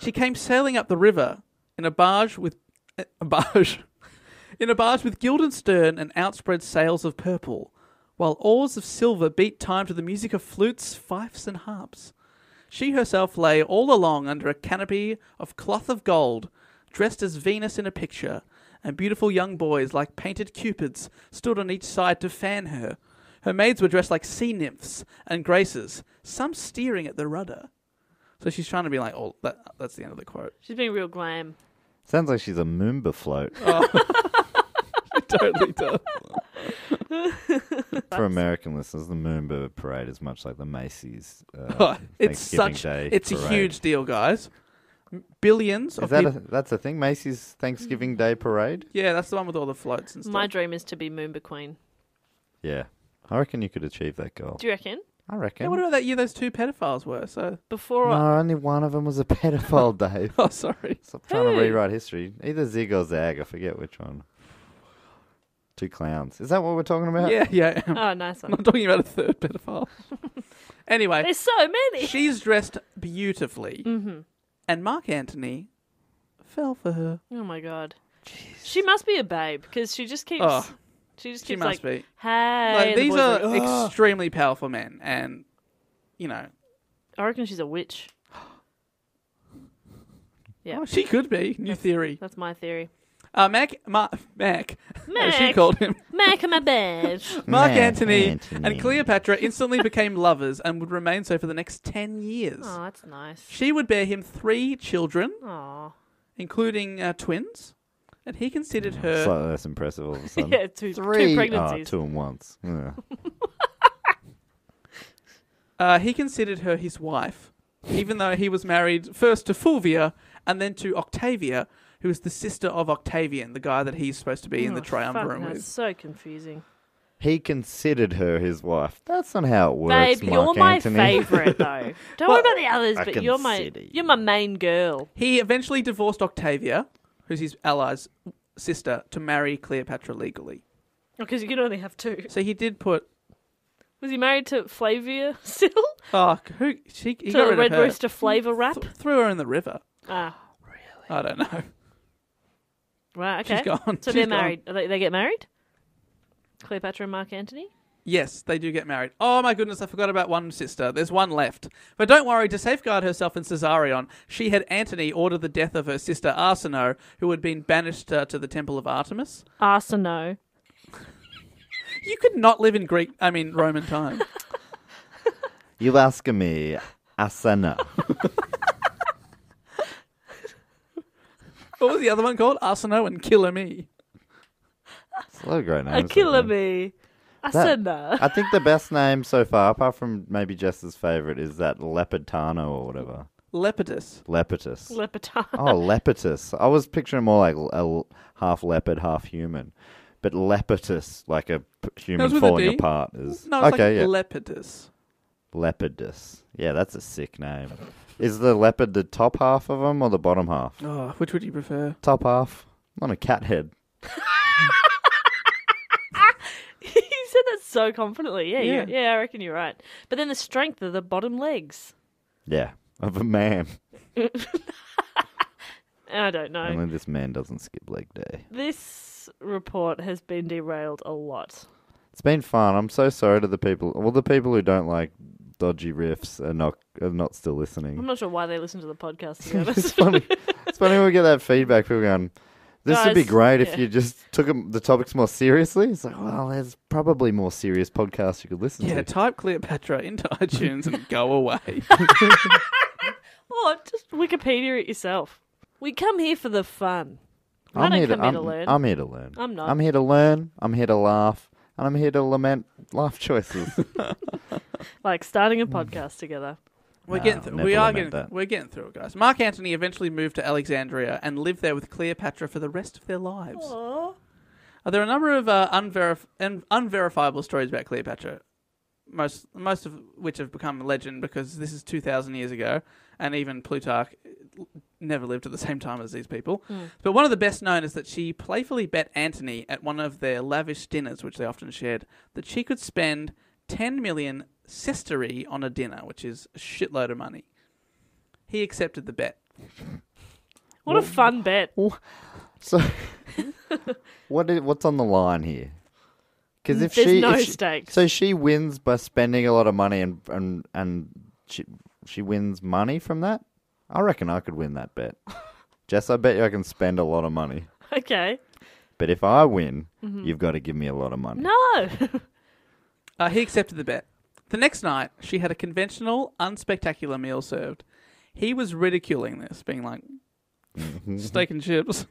She came sailing up the river in a barge with... A barge... In a barge with gilded stern and outspread sails of purple, while oars of silver beat time to the music of flutes, fifes, and harps. She herself lay all along under a canopy of cloth of gold, dressed as Venus in a picture, and beautiful young boys like painted cupids stood on each side to fan her. Her maids were dressed like sea nymphs and graces, some steering at the rudder. So she's trying to be like, oh, that, that's the end of the quote. She's being real glam. Sounds like she's a Moomba float. Oh. Totally does. For American listeners, the Moomba parade is much like the Macy's uh, oh, it's such, Day It's parade. a huge deal, guys. Billions is of that people. A, that's a thing, Macy's Thanksgiving Day parade? Yeah, that's the one with all the floats and stuff. My dream is to be Moomba Queen. Yeah. I reckon you could achieve that goal. Do you reckon? I reckon. Yeah, what about that year those two pedophiles were? So before no, I... only one of them was a pedophile, Dave. Oh, sorry. Stop trying Who? to rewrite history. Either Zig or Zag, I forget which one. Two clowns. Is that what we're talking about? Yeah, yeah. Oh, nice one. I'm not talking about a third pedophile. Anyway. There's so many. She's dressed beautifully. Mm-hmm. And Mark Antony fell for her. Oh, my God. Jeez. She must be a babe because she just keeps... Oh, she just keeps she must like, be. hey. Like, these the are like, oh. extremely powerful men and, you know. I reckon she's a witch. Yeah. Oh, she could be. New that's, theory. That's my theory. Uh, Mac, Ma, Mac, Mac, as she called him. Mac and my badge. Mark Antony, Antony and Cleopatra instantly became lovers and would remain so for the next ten years. Oh, that's nice. She would bear him three children. Aww. including uh, twins, and he considered her... Slightly less impressive all of a sudden. Yeah, two, Three. two pregnancies. Oh, two and once. Yeah. uh, he considered her his wife, even though he was married first to Fulvia and then to Octavia, who was the sister of Octavian, the guy that he's supposed to be oh, in the Triumvirate with. That's so confusing. He considered her his wife. That's not how it works, Babe, Mark you're my Antony. Favourite, though. Don't well, worry about the others, I but you're my you're my main girl. He eventually divorced Octavia, who's his ally's sister, to marry Cleopatra legally. Because you can only have two. So he did put... Was he married to Flavia still? Oh, who... She, he to got the rid Red of her. Rooster Flavor Rap? Th threw her in the river. Ah, really? I don't know. Right, okay. She's gone. So She's they're married. They, they get married? Cleopatra and Mark Antony? Yes, they do get married. Oh my goodness, I forgot about one sister. There's one left. But don't worry, to safeguard herself in Caesarion, she had Antony order the death of her sister Arsinoe, who had been banished uh, to the temple of Artemis. Arsinoe. You could not live in Greek, I mean Roman time. You ask me, Arsinoe. What was the other one called? Arsinoe and Killer Me. It's a lot of great names. A Killer Me. Asana. I think the best name so far, apart from maybe Jess's favourite, is that Lepidano or whatever. Lepidus. Lepidus. Lepidano. Oh, Lepidus. I was picturing more like a half leopard, half human. But Lepidus, like a human falling apart. Is... No, it's okay, like yeah. Lepidus. Lepidus. Yeah, that's a sick name. Is the leopard the top half of them or the bottom half? Oh, which would you prefer? Top half. I'm on a cat head. You said that so confidently. Yeah, yeah. You, yeah, I reckon you're right. But then the strength of the bottom legs. Yeah, of a man. I don't know. Only this man doesn't skip leg day. This report has been derailed a lot. It's been fun. I'm so sorry to the people. Well, the people who don't like dodgy riffs are not are not still listening. I'm not sure why they listen to the podcast, to be honest. It's funny. It's funny when we get that feedback. People going... This Guys, would be great yeah. if you just took the topics more seriously. It's like, well, there's probably more serious podcasts you could listen yeah, to. Yeah, type Cleopatra into iTunes and go away. Or just Wikipedia it yourself. We come here for the fun. I'm I don't here come to, here to I'm, learn. I'm here to learn. I'm not. I'm here to learn. I'm here to laugh. And I'm here to lament life choices. Like starting a podcast together. We're no, getting we are getting that. We're getting through it, guys. Mark Antony eventually moved to Alexandria and lived there with Cleopatra for the rest of their lives. Aww. Uh, there are a number of uh, unverif un unverifiable stories about Cleopatra, most most of which have become legend because this is two thousand years ago, and even Plutarch never lived at the same time as these people. Mm. But one of the best known is that she playfully bet Antony at one of their lavish dinners, which they often shared, that she could spend ten million. Sesteri on a dinner, which is a shitload of money. He accepted the bet. What a fun bet. So, what is, what's on the line here? Because if There's she, no if she, stakes. So she wins by spending a lot of money and, and, and she, she wins money from that? I reckon I could win that bet. Jess, I bet you I can spend a lot of money. Okay. But if I win, mm-hmm. you've got to give me a lot of money. No. uh, he accepted the bet. The next night, she had a conventional, unspectacular meal served. He was ridiculing this, being like, steak and chips.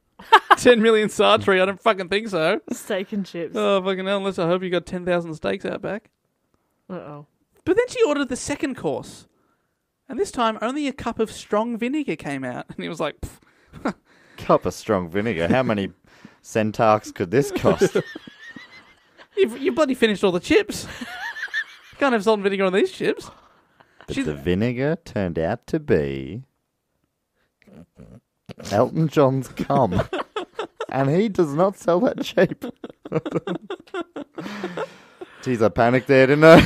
ten million Sartre, I don't fucking think so. Steak and chips. Oh, fucking hell, unless I hope you got ten thousand steaks out back. Uh-oh. But then she ordered the second course. And this time, only a cup of strong vinegar came out. And he was like, pfft. Cup of strong vinegar? How many centarks could this cost? You've, you bloody finished all the chips. Can't have salt and vinegar on these chips. But She's... the vinegar turned out to be Elton John's cum. And he does not sell that cheap. Jeez, I panicked there, didn't I?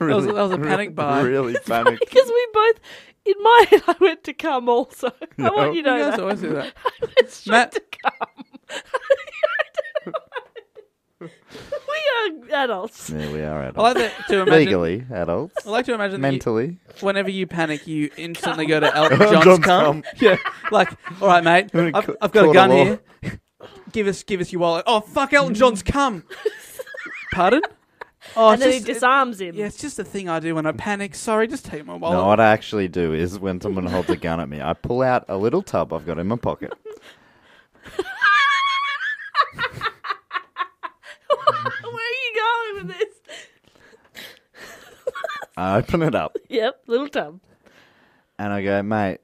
Really, that, was, that was a panic really, buy. Really panicked. Because we both, in my head, I went to cum also. No. I want you to know you guys that. Always do that. I went straight Matt... to cum. We are adults. Yeah, we are adults. I like that to imagine, legally adults. I like to imagine mentally. That you, whenever you panic, you instantly go to Elton John's cum. Yeah, like, all right, mate, I've, I've got a gun here. Give us, give us your wallet. Oh fuck, Elton John's cum. Pardon? Oh, and then just, he disarms him. It, yeah, it's just a thing I do when I panic. Sorry, just take my wallet. No, what I actually do is when someone holds a gun at me, I pull out a little tub I've got in my pocket. Where are you going with this? I open it up. Yep, little tub. And I go, mate,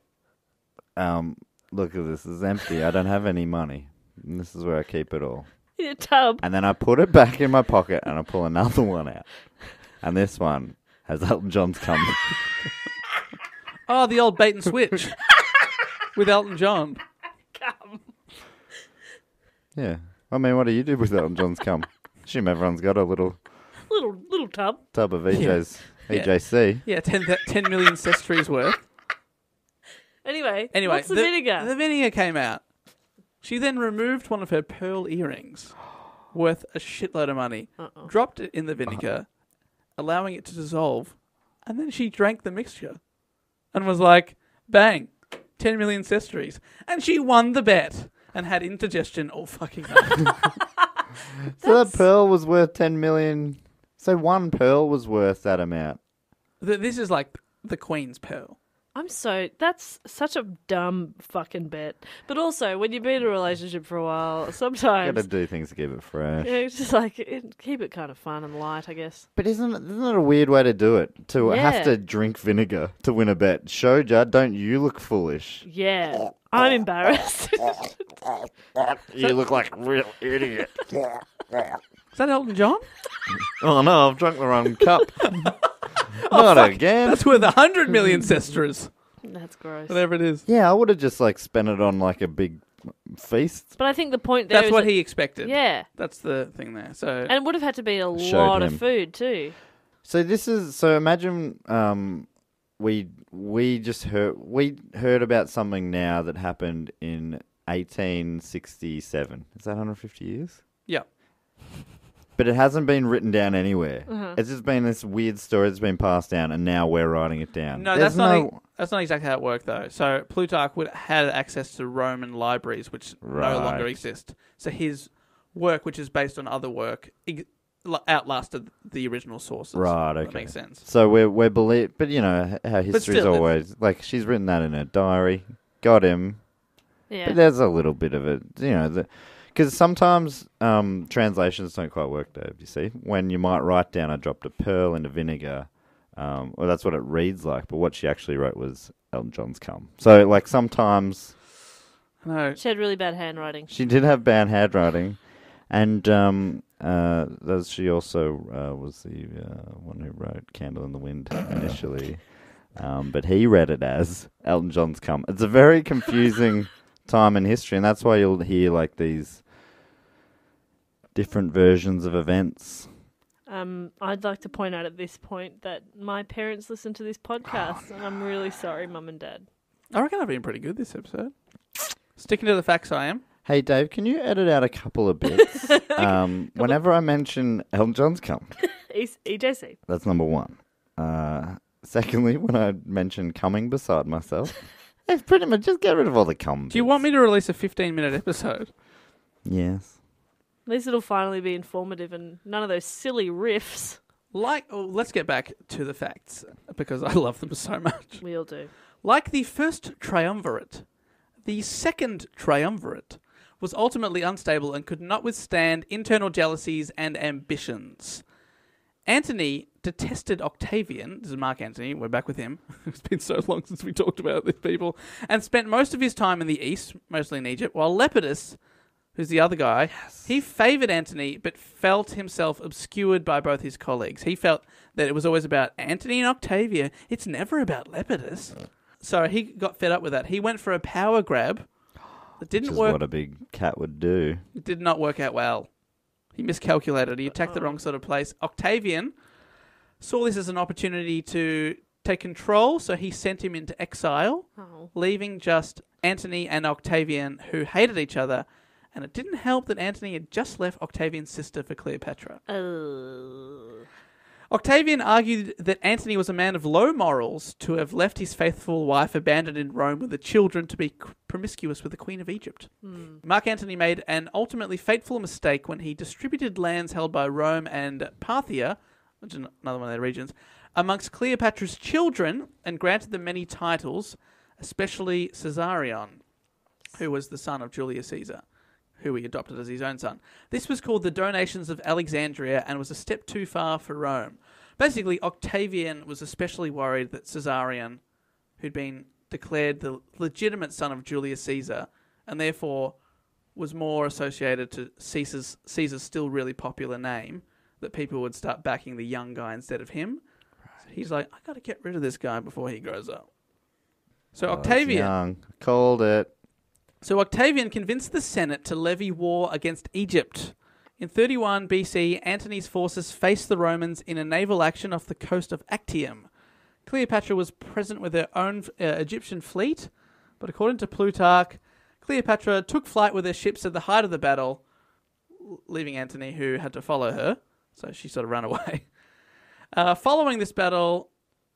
um, look at this. It's empty. I don't have any money. And this is where I keep it all. In a tub. And then I put it back in my pocket and I pull another one out. And this one has Elton John's cum. Oh, the old bait and switch with Elton John. Cum. Yeah. I mean, what do you do with Elton John's cum? I assume everyone's got a little... Little little tub. Tub of E J's. Yeah. E J C. Yeah, ten million sestries worth. Anyway, anyway, what's the, the vinegar? The vinegar came out. She then removed one of her pearl earrings worth a shitload of money, uh-oh, dropped it in the vinegar, uh-oh, allowing it to dissolve, and then she drank the mixture and was like, bang, ten million sestries. And she won the bet and had indigestion all fucking night. So that's... that pearl was worth ten million. So one pearl was worth that amount. Th- this is like the Queen's pearl. I'm so... That's such a dumb fucking bet. But also, when you've been in a relationship for a while, sometimes... you got to do things to keep it fresh. Yeah, it's just like, it, keep it kind of fun and light, I guess. But isn't it, isn't it a weird way to do it? To yeah. have to drink vinegar to win a bet. Shoja, don't you look foolish? Yeah. I'm embarrassed. You look like a real idiot. Is that Elton John? Oh, no, I've drunk the wrong cup. Not oh, again. That's worth one hundred million sestras. That's gross. Whatever it is. Yeah, I would have just like spent it on like a big feast. But I think the point there That's is what that... he expected. Yeah. That's the thing there. So And it would have had to be a lot him. of food too. So this is so imagine um we we just heard we heard about something now that happened in eighteen sixty-seven. Is that one hundred fifty years? Yeah. But it hasn't been written down anywhere. Uh-huh. It's just been this weird story that's been passed down, and now we're writing it down. No, There's that's not no... that's not exactly how it worked, though. So Plutarch would had access to Roman libraries, which right. no longer exist. So his work, which is based on other work, outlasted the original sources. Right, okay. That makes sense. So we're we're believe, but you know how history's always like she's written that in her diary. Got him. Yeah. But there's a little bit of it, you know. The, Because sometimes um, translations don't quite work, Dave, you see. When you might write down, I dropped a pearl into vinegar, um, well, that's what it reads like, but what she actually wrote was Elton John's cum. So, like, sometimes... No. She had really bad handwriting. She did have bad handwriting. And um, uh, those, she also uh, was the uh, one who wrote Candle in the Wind initially. Um, but he read it as Elton John's cum. It's a very confusing... time in history, and that's why you'll hear like these different versions of events. Um, I'd like to point out at this point that my parents listen to this podcast, oh, no. and I'm really sorry, Mum and Dad. I reckon I've been pretty good this episode. Sticking to the facts, I am. Hey, Dave, can you edit out a couple of bits? um, whenever I mention Elton John's cum, E J C. That's number one. Uh, secondly, when I mention coming beside myself. It's pretty much just get rid of all the cum. Do you want me to release a fifteen minute episode? Yes. At least it'll finally be informative and none of those silly riffs. Like, oh, let's get back to the facts because I love them so much. We all do. Like the first triumvirate, the second triumvirate was ultimately unstable and could not withstand internal jealousies and ambitions. Antony detested Octavian, this is Mark Antony, we're back with him, it's been so long since we talked about these people, and spent most of his time in the east, mostly in Egypt, while Lepidus, who's the other guy, yes. he favoured Antony but felt himself obscured by both his colleagues. He felt that it was always about Antony and Octavia, it's never about Lepidus. So he got fed up with that. He went for a power grab. It didn't Which is work. What a big cat would do. It did not work out well. He miscalculated. He attacked the wrong sort of place. Octavian saw this as an opportunity to take control, so he sent him into exile, oh. leaving just Antony and Octavian, who hated each other, and it didn't help that Antony had just left Octavian's sister for Cleopatra. Oh. Octavian argued that Antony was a man of low morals to have left his faithful wife abandoned in Rome with the children to be promiscuous with the Queen of Egypt. Mm. Mark Antony made an ultimately fateful mistake when he distributed lands held by Rome and Parthia, which is another one of their regions, amongst Cleopatra's children and granted them many titles, especially Caesarion, who was the son of Julius Caesar. who he adopted as his own son. This was called the Donations of Alexandria and was a step too far for Rome. Basically, Octavian was especially worried that Caesarion, who'd been declared the legitimate son of Julius Caesar, and therefore was more associated to Caesar's, Caesar's still really popular name, that people would start backing the young guy instead of him. Right. So he's like, I got to get rid of this guy before he grows up. So oh, Octavian... Called it. So Octavian convinced the Senate to levy war against Egypt. In thirty-one B C, Antony's forces faced the Romans in a naval action off the coast of Actium. Cleopatra was present with her own uh, Egyptian fleet, but according to Plutarch, Cleopatra took flight with her ships at the height of the battle, leaving Antony, who had to follow her, so she sort of ran away. Uh, following this battle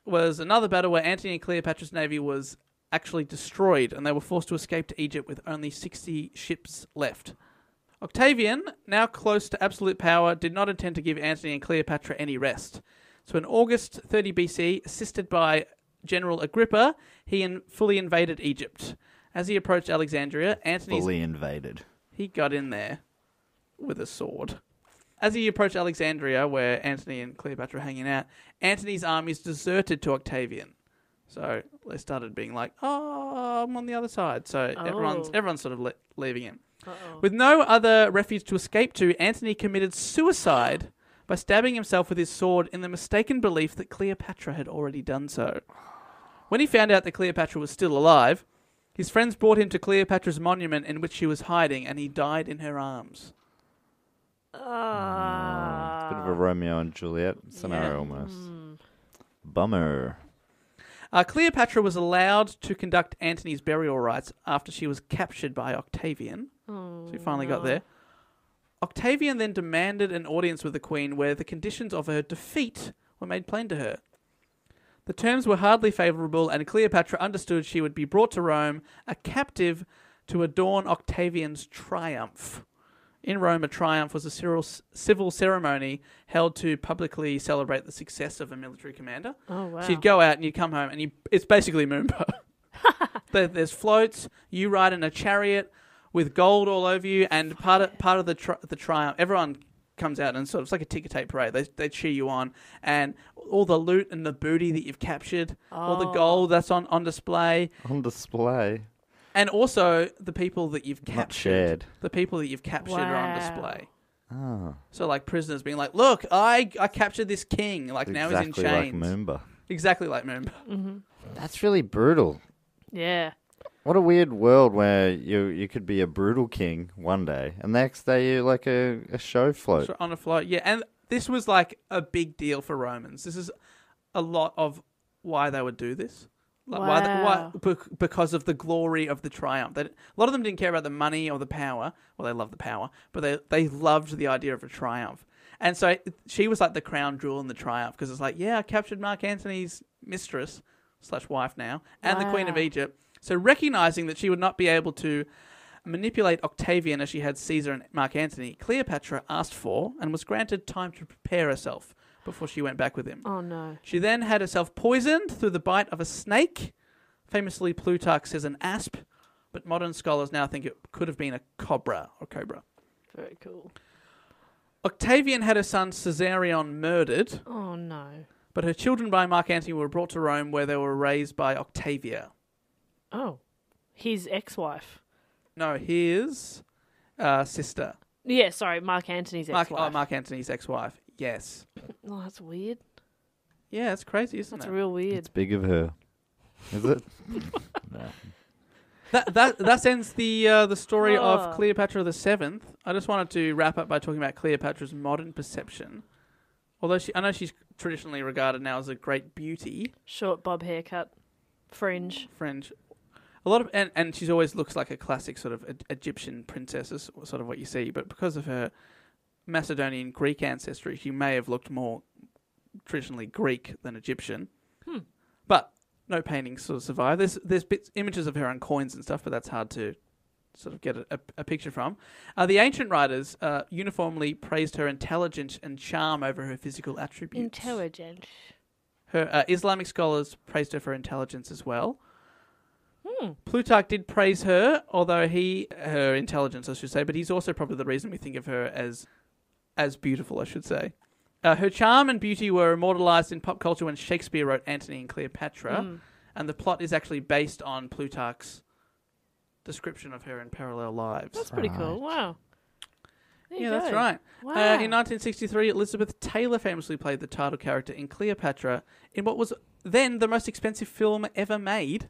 was another battle where Antony and Cleopatra's navy was actually destroyed, and they were forced to escape to Egypt with only sixty ships left. Octavian, now close to absolute power, did not intend to give Antony and Cleopatra any rest. So in August thirty B C, assisted by General Agrippa, he in fully invaded Egypt. As he approached Alexandria, Antony's... Fully invaded. He got in there with a sword. As he approached Alexandria, where Antony and Cleopatra were hanging out, Antony's armies deserted to Octavian. So they started being like, oh, I'm on the other side. So oh. everyone's, everyone's sort of le- leaving him. Uh-oh. With no other refuge to escape to, Antony committed suicide by stabbing himself with his sword in the mistaken belief that Cleopatra had already done so. When he found out that Cleopatra was still alive, his friends brought him to Cleopatra's monument in which she was hiding, and he died in her arms. Uh, mm, bit of a Romeo and Juliet scenario yeah. almost. Mm. Bummer. Uh, Cleopatra was allowed to conduct Antony's burial rites after she was captured by Octavian. Oh, so he finally no. got there. Octavian then demanded an audience with the queen where the conditions of her defeat were made plain to her. The terms were hardly favourable, and Cleopatra understood she would be brought to Rome, a captive, to adorn Octavian's triumph. In Rome, a triumph was a civil ceremony held to publicly celebrate the success of a military commander. Oh, wow. So you'd go out and you'd come home, and you, it's basically Moomba. there, there's floats, you ride in a chariot with gold all over you, and part of, part of the tri- the triumph, everyone comes out and sort of, it's like a ticker tape parade. They they cheer you on, and all the loot and the booty that you've captured, oh. all the gold that's on, on display. On display. And also the people that you've captured, the people that you've captured wow. are on display. Oh. So like prisoners being like, "Look, I I captured this king. Like exactly now he's in chains." Exactly like Moomba. Exactly like Moomba. Mm-hmm. That's really brutal. Yeah. What a weird world where you you could be a brutal king one day, and the next day you're like a, a show float. So on a float, yeah. And this was like a big deal for Romans. This is a lot of why they would do this. Like wow. why they, why, because of the glory of the triumph. They, a lot of them didn't care about the money or the power. Well, they loved the power, but they, they loved the idea of a triumph. And so she was like the crown jewel in the triumph, because it's like, yeah, I captured Mark Antony's mistress, slash wife now, and wow. the Queen of Egypt. So recognizing that she would not be able to manipulate Octavian as she had Caesar and Mark Antony, Cleopatra asked for and was granted time to prepare herself before she went back with him. Oh, no. She then had herself poisoned through the bite of a snake. Famously, Plutarch says an asp, but modern scholars now think it could have been a cobra or cobra. Very cool. Octavian had her son Caesarion murdered. Oh, no. But her children by Mark Antony were brought to Rome, where they were raised by Octavia. Oh. His ex-wife. No, his uh, sister. Yeah, sorry, Mark Antony's ex-wife. Mark, oh, Mark Antony's ex-wife. Yes. Oh, that's weird. Yeah, it's crazy, isn't that's it? That's real weird. It's big of her, is it? No. That that that ends the uh, the story oh. of Cleopatra the Seventh. I just wanted to wrap up by talking about Cleopatra's modern perception. Although she, I know she's traditionally regarded now as a great beauty. Short bob haircut, fringe, fringe. A lot of and and she's always looks like a classic sort of Egyptian princess, is sort of what you see. But because of her Macedonian Greek ancestry, she may have looked more traditionally Greek than Egyptian. Hmm. But no paintings sort of survive. There's there's bits, images of her on coins and stuff, but that's hard to sort of get a, a, a picture from. Uh, the ancient writers uh, uniformly praised her intelligence and charm over her physical attributes. Intelligence. Her uh, Islamic scholars praised her for intelligence as well. Hmm. Plutarch did praise her, although he, her intelligence, I should say, but he's also probably the reason we think of her as as beautiful, I should say. Uh, her charm and beauty were immortalised in pop culture when Shakespeare wrote Antony and Cleopatra, mm. and the plot is actually based on Plutarch's description of her in Parallel Lives. That's pretty right. cool. Wow. Yeah, go. That's right. Wow. Uh, in nineteen sixty-three, Elizabeth Taylor famously played the title character in Cleopatra in what was then the most expensive film ever made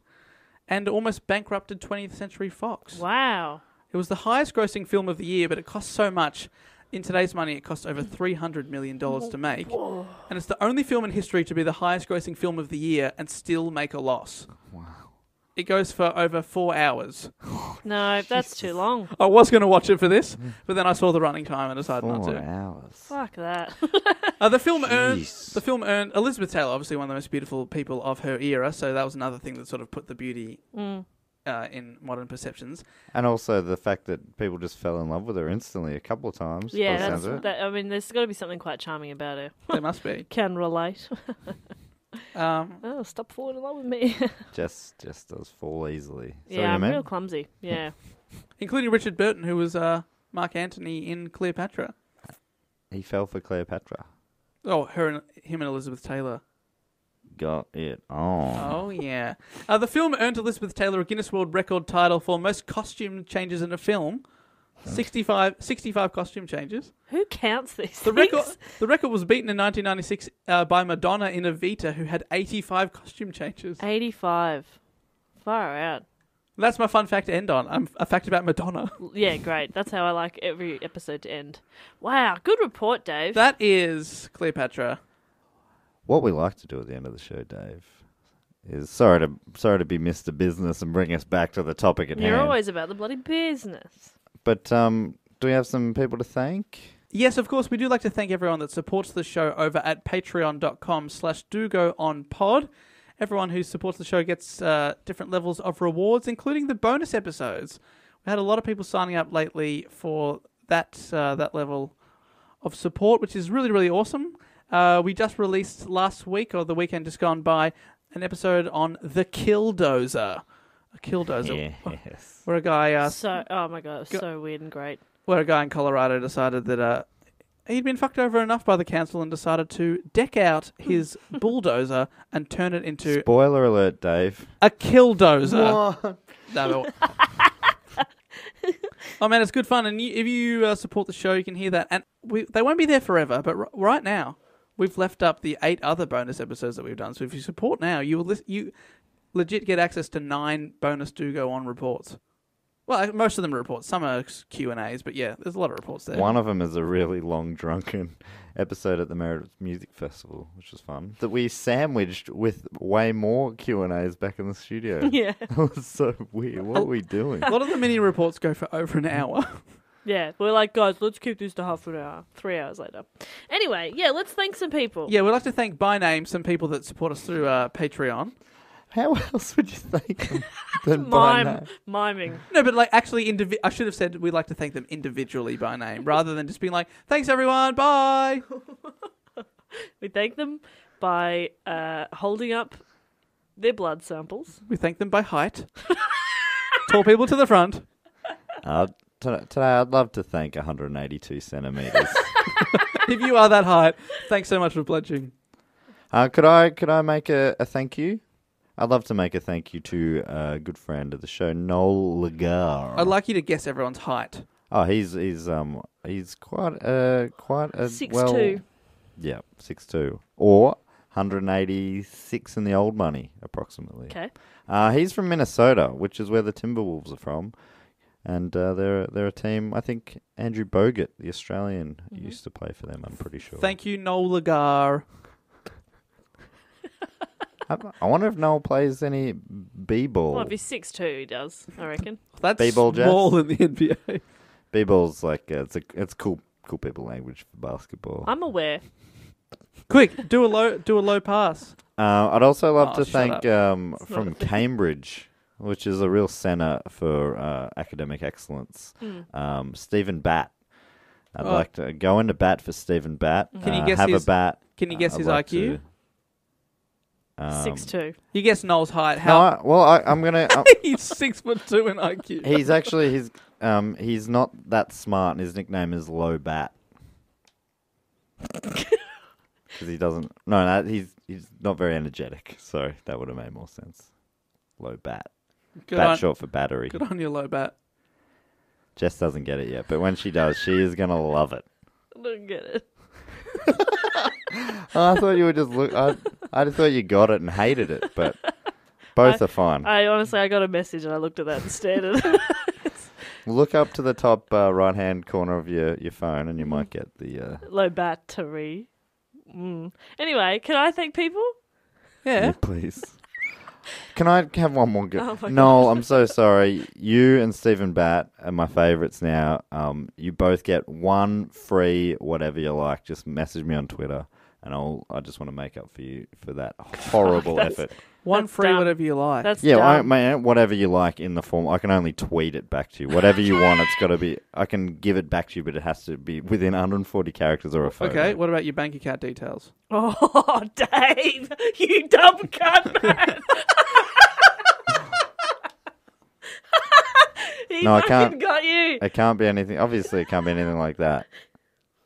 and almost bankrupted twentieth century Fox. Wow. It was the highest grossing film of the year, but it cost so much. In today's money, it cost over three hundred million dollars to make. Whoa. And it's the only film in history to be the highest grossing film of the year and still make a loss. Wow. It goes for over four hours. No, that's too long. I was going to watch it for this, but then I saw the running time and decided four not to. Four hours. Fuck that. uh, the film Jeez. earned. The film earned Elizabeth Taylor, obviously one of the most beautiful people of her era. So that was another thing that sort of put the beauty mm. uh, in modern perceptions. And also the fact that people just fell in love with her instantly a couple of times. Yeah, that's, that, I mean, there's got to be something quite charming about her. There must be. Can relate. Um, oh, stop falling in love with me. Jess Jess does fall easily. Is yeah, I'm meant? real clumsy. Yeah. Including Richard Burton, who was uh, Mark Antony in Cleopatra. He fell for Cleopatra. Oh, her and him and Elizabeth Taylor. Got it on. Oh, yeah. Uh, the film earned Elizabeth Taylor a Guinness World Record title for most costume changes in a film. sixty-five, sixty-five costume changes. Who counts these the things? Record, the record was beaten in nineteen ninety-six uh, by Madonna in Evita, who had eighty-five costume changes. eighty-five. Far out. That's my fun fact to end on. Um, a fact about Madonna. Yeah, great. That's how I like every episode to end. Wow, good report, Dave. That is Cleopatra. What we like to do at the end of the show, Dave, is sorry to sorry to be Mister Business and bring us back to the topic at You're hand. You're always about the bloody business. But um, do we have some people to thank? Yes, of course. We do like to thank everyone that supports the show over at patreon.com slash do go on pod. Everyone who supports the show gets uh, different levels of rewards, including the bonus episodes. We had a lot of people signing up lately for that, uh, that level of support, which is really, really awesome. Uh, we just released last week, or the weekend just gone by, an episode on The Killdozer. Killdozer. Yes. Where a guy... Uh, so, oh, my God. It was go, so weird and great. Where a guy in Colorado decided that uh, he'd been fucked over enough by the council and decided to deck out his bulldozer and turn it into... Spoiler alert, Dave. A killdozer. What? No, oh, man, it's good fun. And you, if you uh, support the show, you can hear that. And we, they won't be there forever, but r right now, we've left up the eight other bonus episodes that we've done. So if you support now, you will... Listen, you, legit get access to nine bonus Do Go On reports. Well, most of them are reports. Some are Q and A's, but yeah, there's a lot of reports there. One of them is a really long drunken episode at the Meredith Music Festival, which was fun, that we sandwiched with way more Q and A's back in the studio. Yeah. That was so weird. What are we doing? A lot of the mini reports go for over an hour. Yeah, we're like, guys, let's keep this to half an hour. Three hours later. Anyway, yeah, let's thank some people. Yeah, we'd like to thank by name some people that support us through uh, Patreon. How else would you thank them? Than Mime, by name? Miming. No, but like actually, indivi I should have said we'd like to thank them individually by name rather than just being like, thanks everyone, bye. We thank them by uh, holding up their blood samples. We thank them by height. Tall people to the front. Uh, today I'd love to thank one hundred eighty-two centimetres. If you are that height, thanks so much for pledging. Uh, could I, could I make a, a thank you? I'd love to make a thank you to a good friend of the show, Noel Lagar. I'd like you to guess everyone's height. Oh, he's he's um he's quite a quite a six well, two. Yeah, six two or one hundred eighty-six in the old money, approximately. Okay. Uh, he's from Minnesota, which is where the Timberwolves are from, and uh, they're they're a team. I think Andrew Bogut, the Australian, mm-hmm. used to play for them. I'm pretty sure. Thank you, Noel Lagar. I wonder if Noel plays any b-ball. Well, if he's six two, he does, I reckon. That's b-ball small in the N B A. B-ball's like, uh, it's a, it's cool cool people language for basketball. I'm aware. Quick, do a low do a low pass. Uh, I'd also love oh, to thank um, from Cambridge, which is a real centre for uh, academic excellence, mm. um, Stephen Batt. I'd oh. like to go into bat for Stephen Batt. Can uh, you guess have his, a bat. Can you guess uh, his like I Q? Um, six two. You guess Noel's height. How? No, I, well, I, I'm gonna. I'm he's six foot two in I Q. He's actually he's um he's not that smart, and his nickname is Low Bat. Because he doesn't. No, no, he's he's not very energetic. So that would have made more sense. Low Bat. Good bat on, short for battery. Good on your Low Bat. Jess doesn't get it yet, but when she does, she is gonna love it. I don't get it. I thought you were just look. I, I just thought you got it and hated it, but both I, are fine. I honestly, I got a message and I looked at that instead. And look up to the top uh, right-hand corner of your, your phone, and you might get the uh... Low battery. Mm. Anyway, can I thank people? Yeah, yeah please. Can I have one more go? Oh no, I'm so sorry. You and Stephen Batt are my favourites now. Um, you both get one free whatever you like. Just message me on Twitter, and I'll. I just want to make up for you for that horrible that's, effort. That's one free dumb. Whatever you like. That's yeah, I, man, whatever you like in the form. I can only tweet it back to you. Whatever you want, it's got to be. I can give it back to you, but it has to be within one hundred forty characters or a photo. Okay. What about your bank account details? Oh, Dave, you dumb cunt, man. He no, I can't. Got you. It can't be anything. Obviously, it can't be anything like that.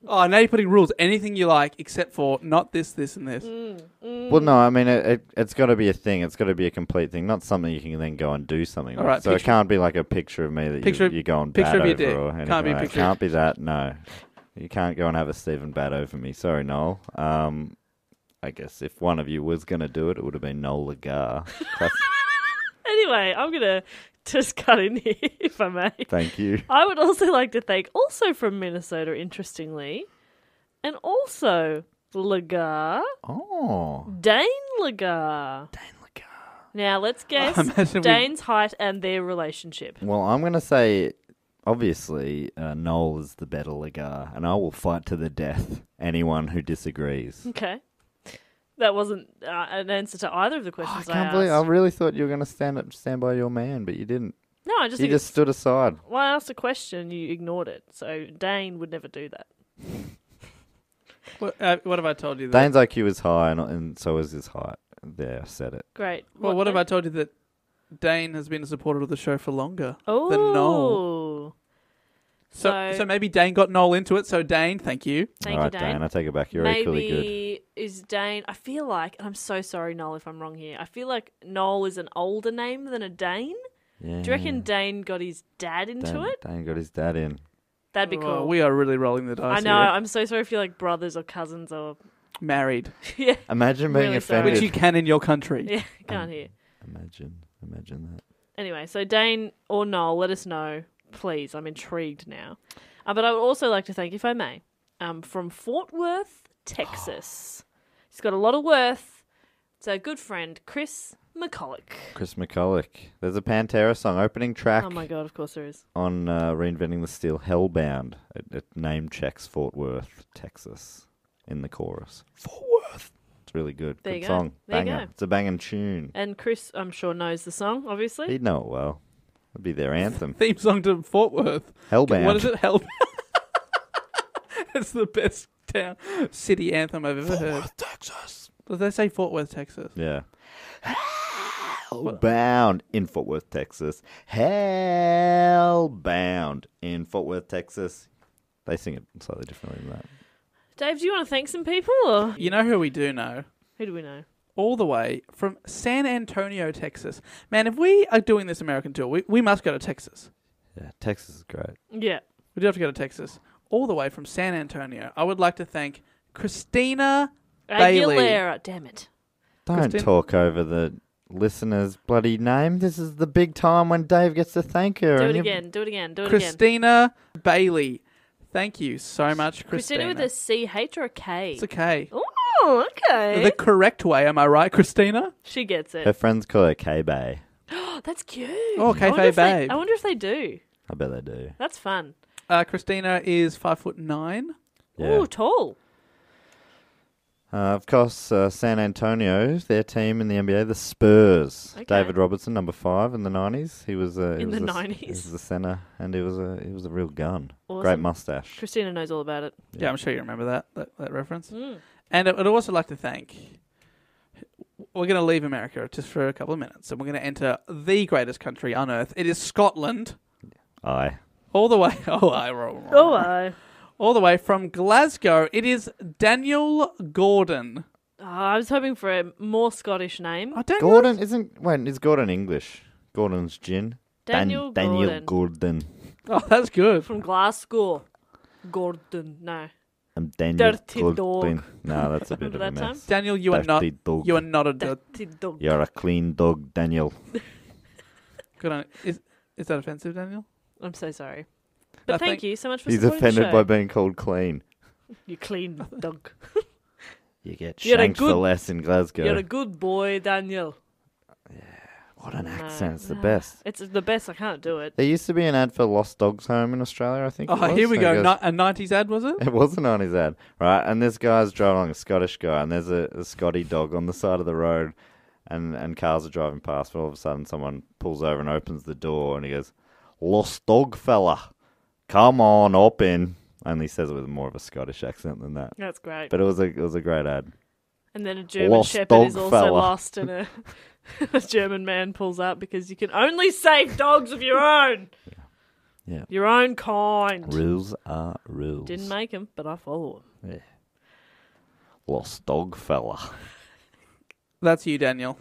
Oh, now you're putting rules. Anything you like, except for not this, this, and this. Mm, mm. Well, no, I mean, it, it, it's got to be a thing. It's got to be a complete thing, not something you can then go and do something All with. Right, so picture, it can't be like a picture of me that picture, you, you go and picture bat of your dick. Or anything. Can't be a picture. It can't be that. No, you can't go and have a Stephen bat over me. Sorry, Noel. Um, I guess if one of you was going to do it, it would have been Noel Lagar. Anyway, I'm going to just cut in here, if I may. Thank you. I would also like to thank, also from Minnesota, interestingly, and also Lagar. Oh. Dane Lagar. Dane Lagar. Now, let's guess oh, Dane's we... height and their relationship. Well, I'm going to say, obviously, uh, Noel is the better Lagar, and I will fight to the death anyone who disagrees. Okay. That wasn't uh, an answer to either of the questions oh, I can't I asked. believe I really thought you were going to stand up, stand by your man, but you didn't. No, I just you just stood aside. Well, I asked a question, you ignored it. So Dane would never do that. what, uh, what have I told you? That? Dane's I Q is high, and, and so is his height. There, I said it. Great. Well, what, what have I told you that Dane has been a supporter of the show for longer Ooh. than Noel? So, so, so maybe Dane got Noel into it. So Dane, thank you. Thank All right, you, Dane. Dane. I take it back. You're maybe equally good. Is Dane? I feel like, and I'm so sorry, Noel, if I'm wrong here. I feel like Noel is an older name than a Dane. Yeah. Do you reckon Dane got his dad into Dane, it? Dane got his dad in. That'd be cool. Oh, we are really rolling the dice. I know. Here. I'm so sorry if you're like brothers or cousins or married. Yeah. Imagine being really offended, which you can in your country. Yeah, can't um, hear. Imagine, imagine that. Anyway, so Dane or Noel, let us know. Please, I'm intrigued now. Uh, but I would also like to thank, if I may, um, from Fort Worth, Texas. He's got a lot of worth. It's our good friend, Chris McCulloch. Chris McCulloch. There's a Pantera song, opening track. Oh, my God, of course there is. On uh, Reinventing the Steel, Hellbound. It, it name checks Fort Worth, Texas, in the chorus. Fort Worth. It's really good. There good you song. Go. There banger. You go. It's a banging tune. And Chris, I'm sure, knows the song, obviously. He'd know it well. That'd be their anthem. Theme song to Fort Worth. Hellbound. What is it? Hellbound. It's the best town city anthem I've ever Fort heard. Fort Worth, Texas. Did they say Fort Worth, Texas? Yeah. Hellbound in Fort Worth, Texas. Hellbound in Fort Worth, Texas. They sing it slightly differently than that. Dave, do you want to thank some people? Or? You know who we do know. Who do we know? All the way from San Antonio, Texas. Man, if we are doing this American tour, we, we must go to Texas. Yeah, Texas is great. Yeah. We do have to go to Texas. All the way from San Antonio. I would like to thank Christina Bailey. Aguilera, damn it. Don't Christina. talk over the listener's bloody name. This is the big time when Dave gets to thank her. Do it again, do it again, do it Christina again. Christina Bailey. Thank you so much, Christina. Christina with a C H or a K? It's a K. Ooh. Oh, okay. The correct way, am I right, Christina? She gets it. Her friends call her K-Bay. Oh, that's cute. Oh, K-Bay Babe. I wonder if they do. I bet they do. That's fun. Uh, Christina is five foot nine. Yeah. Ooh, tall. Uh, of course, uh, San Antonio, their team in the N B A, the Spurs. Okay. David Robertson, number five in the nineties. He was uh, he in was the nineties. He was the center, and he was a he was a real gun. Awesome. Great mustache. Christina knows all about it. Yeah, yeah, I'm sure you remember that that, that reference. Mm. And I'd also like to thank we're going to leave America just for a couple of minutes, and we're going to enter the greatest country on earth. It is Scotland. Aye. All the way. Oh, aye. Oh, aye. All the way from Glasgow. It is Daniel Gordon. Oh, I was hoping for a more Scottish name. Oh, Daniel Gordon isn't... Wait, is Gordon English? Gordon's gin. Daniel Dan- Gordon. Daniel Gordon. Oh, that's good. From Glasgow. Gordon. No. I'm Daniel Dirty Gordon. Dog. No, that's a bit of a mess. Time? Daniel, you Dirty are not... Dog. You are not a dog. dog. You're a clean dog, Daniel. Good on it. Is, is that offensive, Daniel? I'm so sorry. But I thank you so much for supporting the show. He's offended by being called clean. You clean dog. You get shanked for less in Glasgow. You're a good boy, Daniel. Yeah, what an accent. No, it's the no. best. It's the best. I can't do it. There used to be an ad for Lost Dogs Home in Australia, I think. Oh, it was. here we go. No, a nineties ad, was it? It was a nineties ad, right? And this guy's driving along, a Scottish guy, and there's a, a Scotty dog on the side of the road, and, and cars are driving past, but all of a sudden someone pulls over and opens the door, and he goes, "Lost dog fella, come on up in." Only says it with more of a Scottish accent than that. That's great. But it was a it was a great ad. And then a German lost shepherd is also fella. lost, and a, a German man pulls up because you can only save dogs of your own. Yeah. yeah. Your own kind. Rules are rules. Didn't make them, but I follow them. Yeah. Lost dog fella. That's you, Daniel.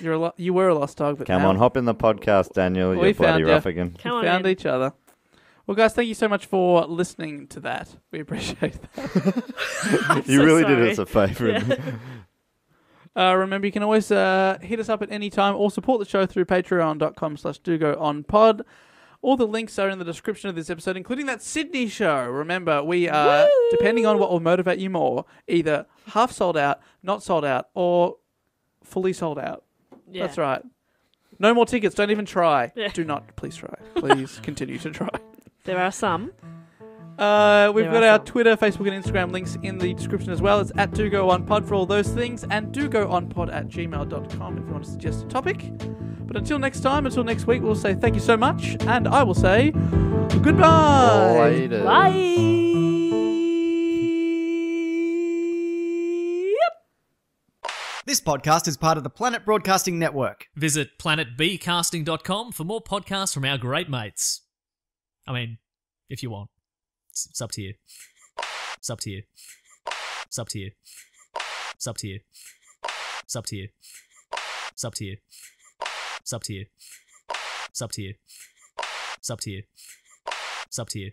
You're a lo- you were a lost dog, but come now... on, hop in the podcast, Daniel. We You're bloody you. rough again. Come we on found in. each other. Well, guys, thank you so much for listening to that. We appreciate that. you so really sorry. did us a favour. Yeah. uh, remember, you can always uh, hit us up at any time or support the show through patreon.com slash do go on pod. All the links are in the description of this episode, including that Sydney show. Remember, we are, Woo! depending on what will motivate you more, either half sold out, not sold out, or fully sold out. Yeah. That's right. No more tickets. Don't even try. Yeah. Do not. Please try. Please continue to try. There are some. Uh, we've there got our some. Twitter, Facebook, and Instagram links in the description as well. It's at Do Go On Pod for all those things, and dogoonpod at gmail dot com if you want to suggest a topic. But until next time, until next week, we'll say thank you so much, and I will say goodbye. Later. Bye. Yep. This podcast is part of the Planet Broadcasting Network. Visit planet b casting dot com for more podcasts from our great mates. I mean, if you want. It's, it's up to you. It's up to you. It's up to you. It's up to you. It's up to you. It's up to you. It's up to you. It's up to you. It's up to you. It's up to you.